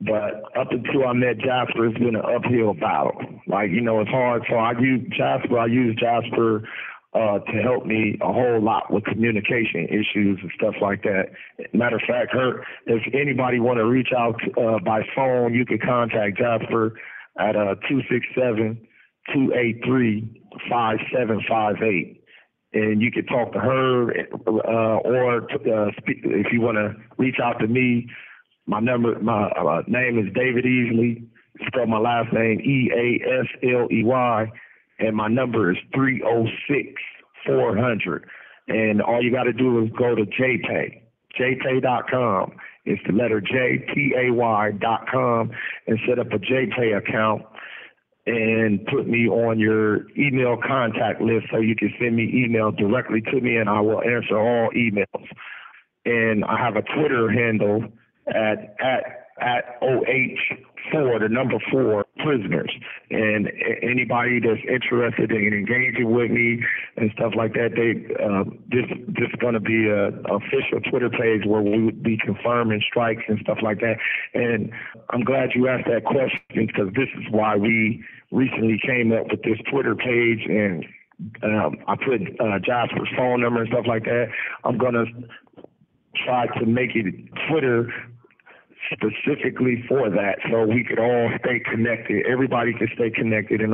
But up until I met Jasper, it's been an uphill battle. Like, you know, it's hard. So I use Jasper to help me a whole lot with communication issues and stuff like that. Matter of fact, if anybody want to reach out by phone, you can contact Jasper at 267-283-5758. And you can talk to her, or if you want to reach out to me, my name is David Easley. Spell my last name E-A-S-L-E-Y, and my number is 306-400. And all you got to do is go to JPay, JPay.com. It's the letter JPAY.com, and set up a JPay account and put me on your email contact list so you can send me email directly to me, and I will answer all emails. And I have a Twitter handle at OH4, the number 4, prisoners. And anybody that's interested in engaging with me and stuff like that, this is going to be an official Twitter page where we would be confirming strikes and stuff like that. And I'm glad you asked that question, because this is why we recently came up with this Twitter page, and I put Jasper's phone number and stuff like that. I'm going to try to make it Twitter specifically for that, so we could all stay connected. Everybody could stay connected. And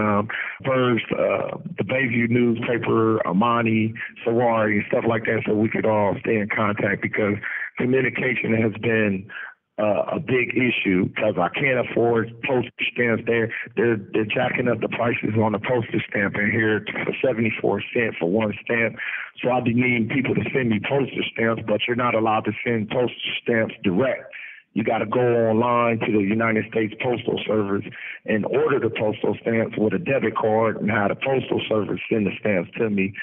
first, the Bayview newspaper, Amani, Sorority, and stuff like that, so we could all stay in contact, because communication has been a big issue, because I can't afford postage stamps. They're jacking up the prices on the postage stamp in here for 74 cents for one stamp. So I be needing people to send me postage stamps, but you're not allowed to send postage stamps direct. You got to go online to the United States Postal Service and order the postal stamps with a debit card and have the Postal Service send the stamps to me.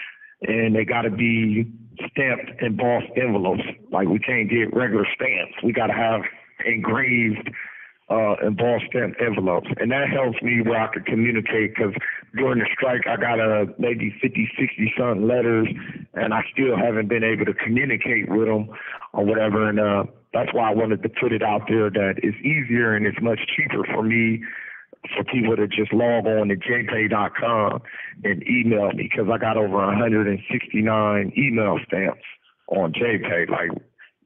And they got to be stamped embossed envelopes. Like, we can't get regular stamps. We got to have engraved embossed stamped envelopes. And that helps me where I could communicate, because during the strike, I got maybe 50, 60-something letters, and I still haven't been able to communicate with them or whatever. And that's why I wanted to put it out there that it's easier and it's much cheaper for me, for people to just log on to JPay.com and email me, because I got over 169 email stamps on JPay. Like,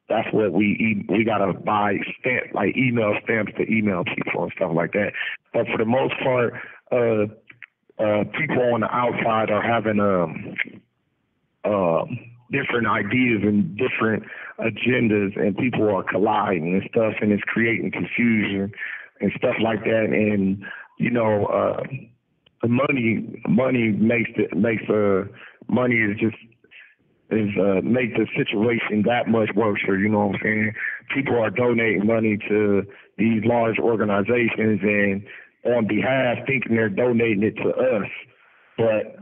that's what we gotta buy stamp, like email stamps to email people and stuff like that. But for the most part, people on the outside are having different ideas and different agendas, and people are colliding and stuff, and it's creating confusion and stuff like that. And you know, the money makes the situation that much worse. You know what I'm saying? People are donating money to these large organizations, and on behalf, thinking they're donating it to us, but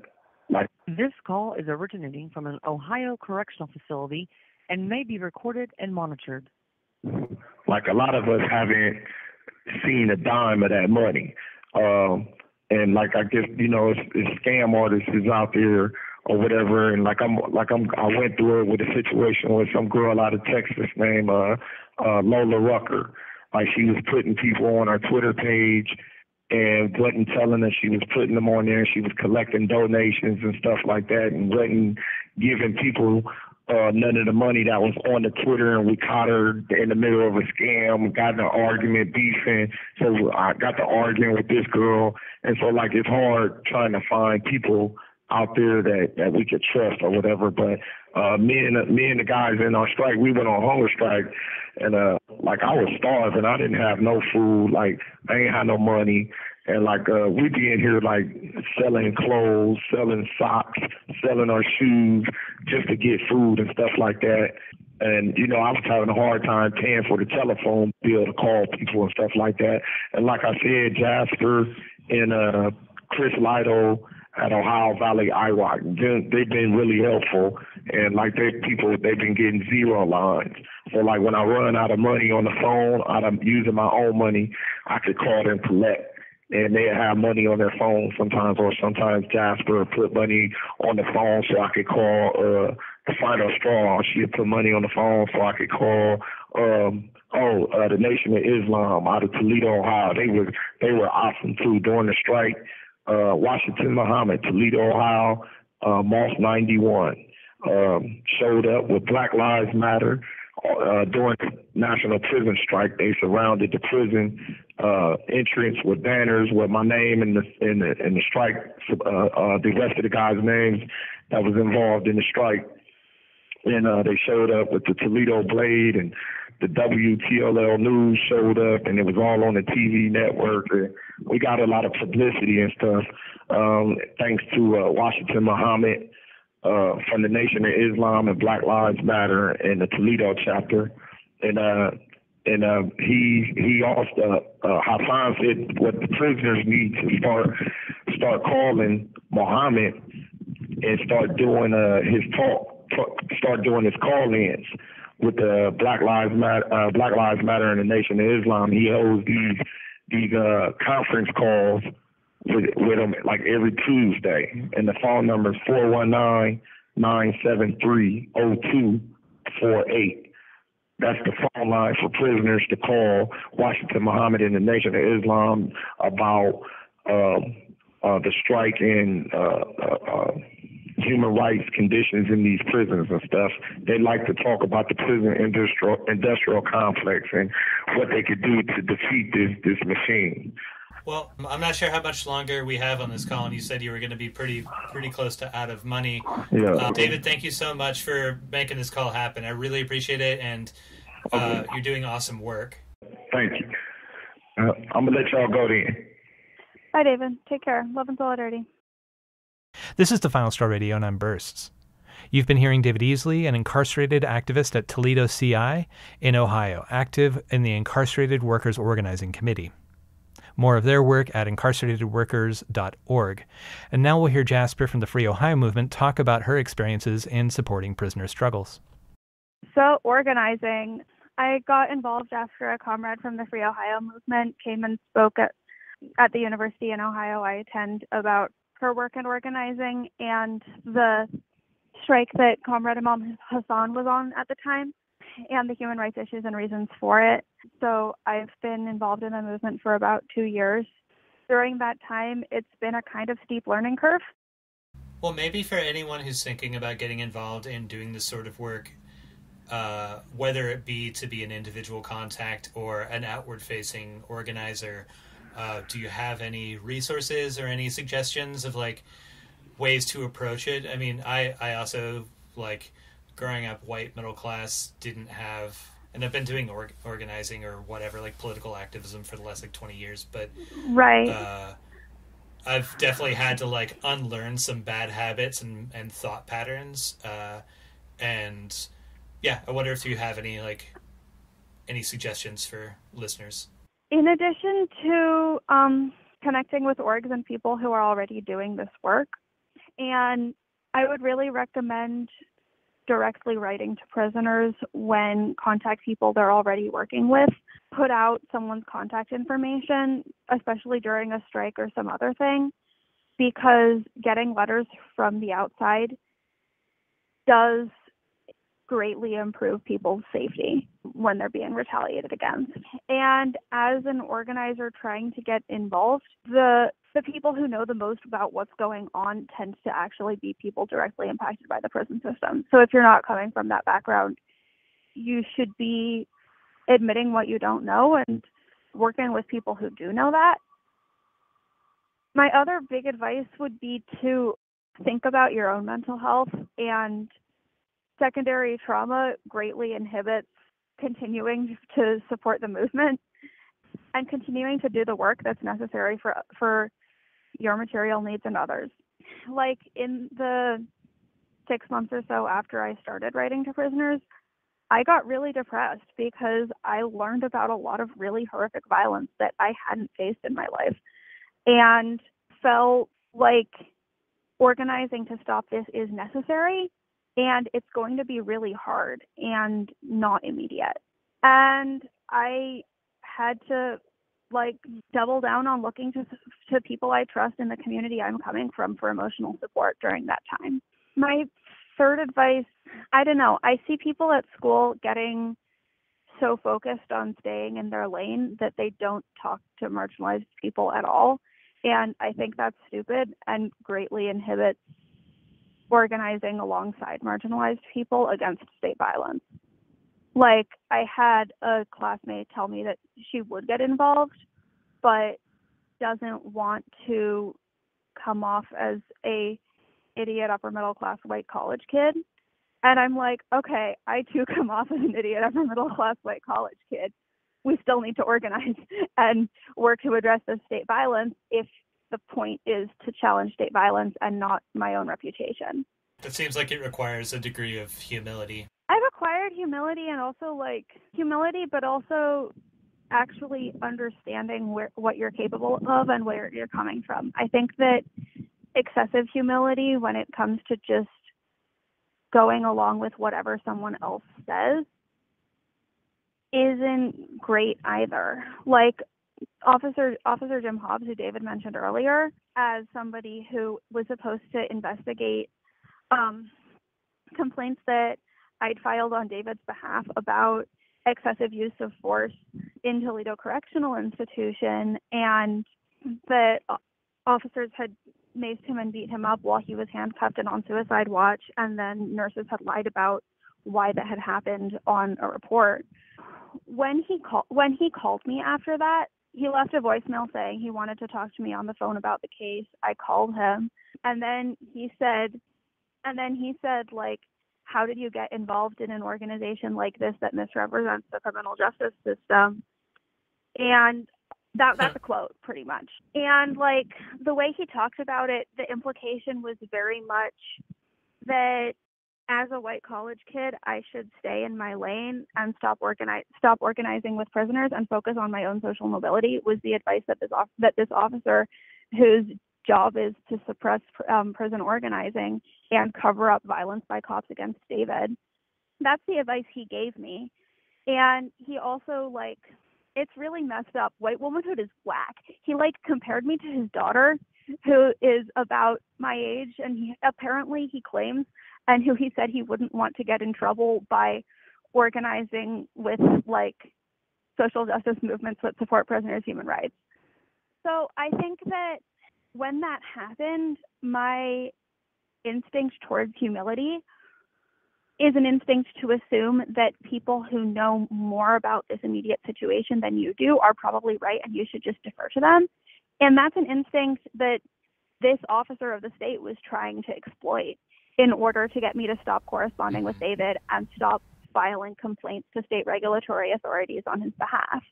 like. This call is originating from an Ohio correctional facility and may be recorded and monitored. Like, a lot of us haven't seen a dime of that money, and like, I guess, you know, it's scam artists is out there or whatever. And I went through it with a situation with some girl out of Texas named Lola Rucker. Like, she was putting people on her Twitter page and wasn't telling us she was putting them on there. She was collecting donations and stuff like that, and wasn't giving people none of the money that was on the Twitter. And we caught her in the middle of a scam, got in an argument, beefing. So I got to arguing with this girl. And so, like, it's hard trying to find people out there that we could trust or whatever. But me and the guys in our strike, we went on hunger strike. And, like, I was starving. I didn't have no food. Like, I ain't had no money. And, like, we be in here, like, selling clothes, selling socks, selling our shoes just to get food and stuff like that. And, you know, I was having a hard time paying for the telephone bill to call people and stuff like that. And like I said, Jasper and Chris Lido at Ohio Valley IWOC, they've been really helpful. And, like, they've been getting zero lines. So, like, when I run out of money on the phone, I'm using my own money, I could call them collect. And they have money on their phone sometimes, or sometimes Jasper put money on the phone so I could call The Final Straw. She put money on the phone so I could call the Nation of Islam out of Toledo, Ohio. They were awesome too during the strike. Washington Muhammad, Toledo, Ohio, Moss 91, showed up with Black Lives Matter. During the national prison strike, they surrounded the prison entrance with banners with my name and the strike, the rest of the guys' names that was involved in the strike. And they showed up with the Toledo Blade, and the WTLL News showed up, and it was all on the TV network. And we got a lot of publicity and stuff, thanks to Washington Muhammad, from the Nation of Islam and Black Lives Matter and the Toledo chapter. And he also Hassan said what the prisoners need to start calling Muhammad and start doing his talk, start doing his call-ins with the Black Lives Matter and the Nation of Islam. He holds these conference calls with them, like, every Tuesday. And the phone number is 419-973-0248. That's the phone line for prisoners to call Washington Muhammad and the Nation of Islam about the strike and human rights conditions in these prisons and stuff. They like to talk about the prison industrial complex and what they could do to defeat this machine. Well, I'm not sure how much longer we have on this call, and you said you were going to be pretty close to out of money. Yeah. David, thank you so much for making this call happen. I really appreciate it, and you're doing awesome work. Thank you. I'm going to let y'all go then. Bye, David. Take care. Love and solidarity. This is The Final Straw Radio, and I'm Bursts. You've been hearing David Easley, an incarcerated activist at Toledo CI in Ohio, active in the Incarcerated Workers Organizing Committee. More of their work at incarceratedworkers.org. And now we'll hear Jasper from the Free Ohio Movement talk about her experiences in supporting prisoner struggles. So organizing, I got involved after a comrade from the Free Ohio Movement came and spoke at the university in Ohio I attend about her work in organizing and the strike that Comrade Imam Hassan was on at the time, and the human rights issues and reasons for it. So I've been involved in the movement for about 2 years. During that time, it's been a kind of steep learning curve. Well, maybe for anyone who's thinking about getting involved in doing this sort of work, whether it be to be an individual contact or an outward-facing organizer, do you have any resources or any suggestions of, like, ways to approach it? I mean, I also, like, growing up white middle class, didn't have, and I've been doing organizing or whatever, like political activism for the last like 20 years, but right, I've definitely had to like unlearn some bad habits and thought patterns, and yeah, I wonder if you have any like any suggestions for listeners. In addition to connecting with orgs and people who are already doing this work, and I would really recommend directly writing to prisoners when contact people they're already working with. Put out someone's contact information, especially during a strike or some other thing, because getting letters from the outside does greatly improve people's safety when they're being retaliated against. And as an organizer trying to get involved, the people who know the most about what's going on tend to actually be people directly impacted by the prison system. So if you're not coming from that background, you should be admitting what you don't know and working with people who do know that. My other big advice would be to think about your own mental health, and secondary trauma greatly inhibits continuing to support the movement and continuing to do the work that's necessary for your material needs and others. Like in the 6 months or so after I started writing to prisoners, I got really depressed because I learned about a lot of really horrific violence that I hadn't faced in my life, and felt like organizing to stop this is necessary, and it's going to be really hard and not immediate. And I had to like double down on looking to people I trust in the community I'm coming from for emotional support during that time. My third advice, I don't know, I see people at school getting so focused on staying in their lane that they don't talk to marginalized people at all. And I think that's stupid and greatly inhibits organizing alongside marginalized people against state violence. Like, I had a classmate tell me that she would get involved, but doesn't want to come off as a idiot upper middle class white college kid. And I'm like, okay, I too come off as an idiot upper middle class white college kid. We still need to organize and work to address this state violence if the point is to challenge state violence and not my own reputation. That seems like it requires a degree of humility. I've acquired humility, and also like humility, but also actually understanding what you're capable of and where you're coming from. I think that excessive humility when it comes to just going along with whatever someone else says isn't great either. Like Officer Jim Hobbs, who David mentioned earlier, as somebody who was supposed to investigate complaints that I'd filed on David's behalf about excessive use of force in Toledo Correctional Institution, and that officers had maced him and beat him up while he was handcuffed and on suicide watch, and then nurses had lied about why that had happened on a report. When he called me after that, he left a voicemail saying he wanted to talk to me on the phone about the case. I called him, and then he said, like, how did you get involved in an organization like this that misrepresents the criminal justice system? And that's a quote, pretty much. And, like, the way he talked about it, the implication was very much that as a white college kid, I should stay in my lane and stop organizing with prisoners and focus on my own social mobility, was the advice that this officer, whose job is to suppress prison organizing and cover up violence by cops against David. That's the advice he gave me. And he also, like, it's really messed up. White womanhood is whack. He, like, compared me to his daughter, who is about my age, and he claims, and who he said he wouldn't want to get in trouble by organizing with, like, social justice movements that support prisoners' human rights. So I think that when that happened, my instinct towards humility is an instinct to assume that people who know more about this immediate situation than you do are probably right, and you should just defer to them. And that's an instinct that this officer of the state was trying to exploit in order to get me to stop corresponding with David and stop filing complaints to state regulatory authorities on his behalf.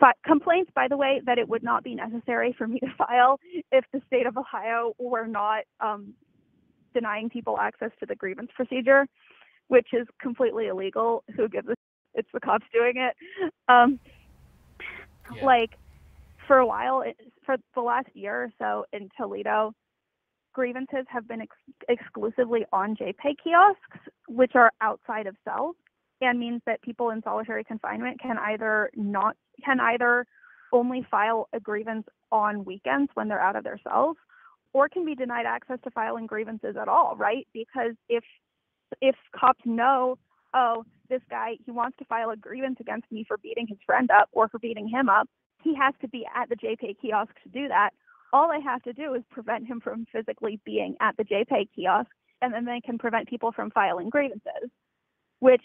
But complaints, by the way, that it would not be necessary for me to file if the state of Ohio were not denying people access to the grievance procedure, which is completely illegal. Who gives a shit? It's the cops doing it. Yeah. Like, for a while, for the last year or so in Toledo, grievances have been exclusively on JPay kiosks, which are outside of cells, and means that people in solitary confinement can either only file a grievance on weekends when they're out of their cells, or can be denied access to filing grievances at all, right? Because if cops know, oh, this guy, he wants to file a grievance against me for beating his friend up or for beating him up, he has to be at the JPay kiosk to do that. All I have to do is prevent him from physically being at the JPay kiosk, and then they can prevent people from filing grievances, which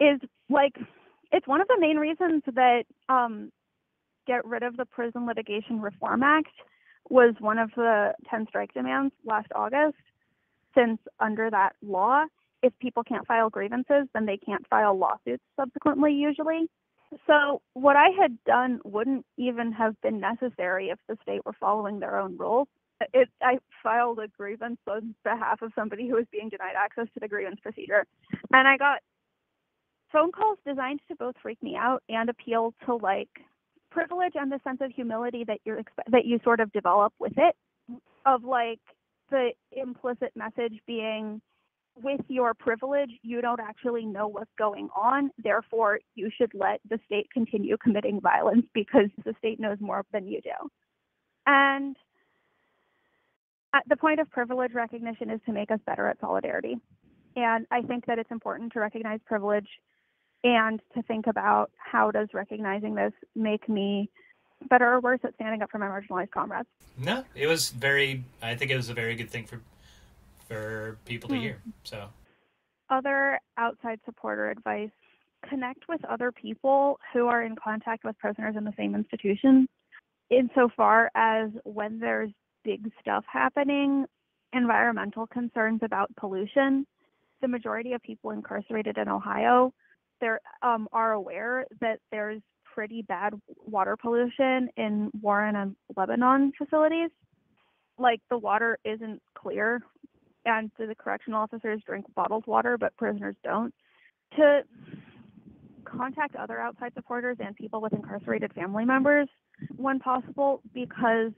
is, like, it's one of the main reasons that get rid of the Prison Litigation Reform Act was one of the 10 strike demands last August, since under that law, if people can't file grievances, then they can't file lawsuits subsequently, usually. So what I had done wouldn't even have been necessary if the state were following their own rules. I filed a grievance on behalf of somebody who was being denied access to the grievance procedure, and I got phone calls designed to both freak me out and appeal to, like, privilege and the sense of humility that you sort of develop with it, of, like, the implicit message being, with your privilege, you don't actually know what's going on. Therefore, you should let the state continue committing violence because the state knows more than you do. And the point of privilege recognition is to make us better at solidarity. And I think that it's important to recognize privilege and to think about how does recognizing this make me better or worse at standing up for my marginalized comrades. No, I think it was a very good thing for people to hear. So, other outside supporter advice: connect with other people who are in contact with prisoners in the same institution, insofar as when there's big stuff happening, environmental concerns about pollution. The majority of people incarcerated in Ohio are aware that there's pretty bad water pollution in Warren and Lebanon facilities. Like, the water isn't clear, and so the correctional officers drink bottled water, but prisoners don't. To contact other outside supporters and people with incarcerated family members when possible, because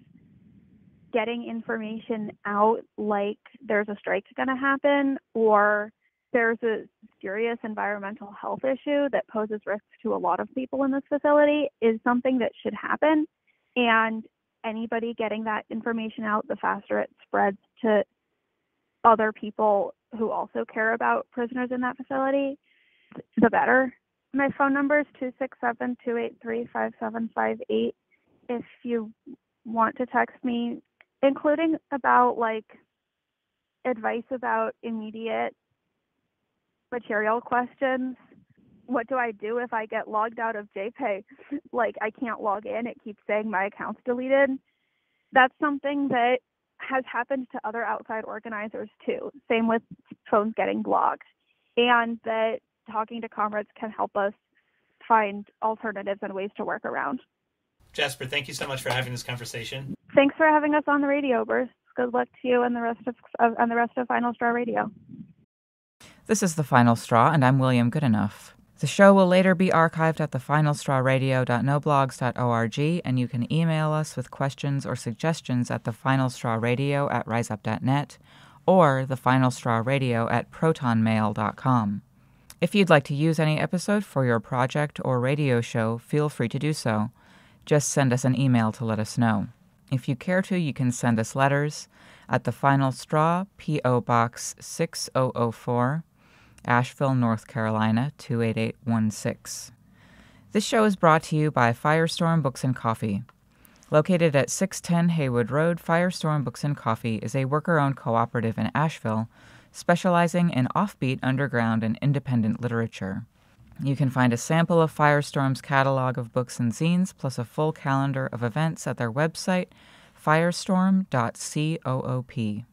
getting information out, like there's a strike going to happen or there's a serious environmental health issue that poses risks to a lot of people in this facility, is something that should happen. And anybody getting that information out, the faster it spreads to other people who also care about prisoners in that facility, the better. My phone number is 267-283-5758. If you want to text me including about like advice about immediate material questions. What do I do if I get logged out of JPay? Like, I can't log in. It keeps saying my account's deleted. That's something that has happened to other outside organizers too. Same with phones getting blocked. And that talking to comrades can help us find alternatives and ways to work around. Jasper, thank you so much for having this conversation. Thanks for having us on the radio, Bruce. Good luck to you and the rest of Final Straw Radio. This is The Final Straw, and I'm William Goodenough. The show will later be archived at thefinalstrawradio.noblogs.org, and you can email us with questions or suggestions at thefinalstrawradio@riseup.net or thefinalstrawradio@protonmail.com. If you'd like to use any episode for your project or radio show, feel free to do so. Just send us an email to let us know. If you care to, you can send us letters at The Final Straw, P.O. Box 6004, Asheville, North Carolina, 28816. This show is brought to you by Firestorm Books and Coffee. Located at 610 Haywood Road, Firestorm Books and Coffee is a worker-owned cooperative in Asheville specializing in offbeat underground and independent literature. You can find a sample of Firestorm's catalog of books and zines, plus a full calendar of events at their website, firestorm.coop.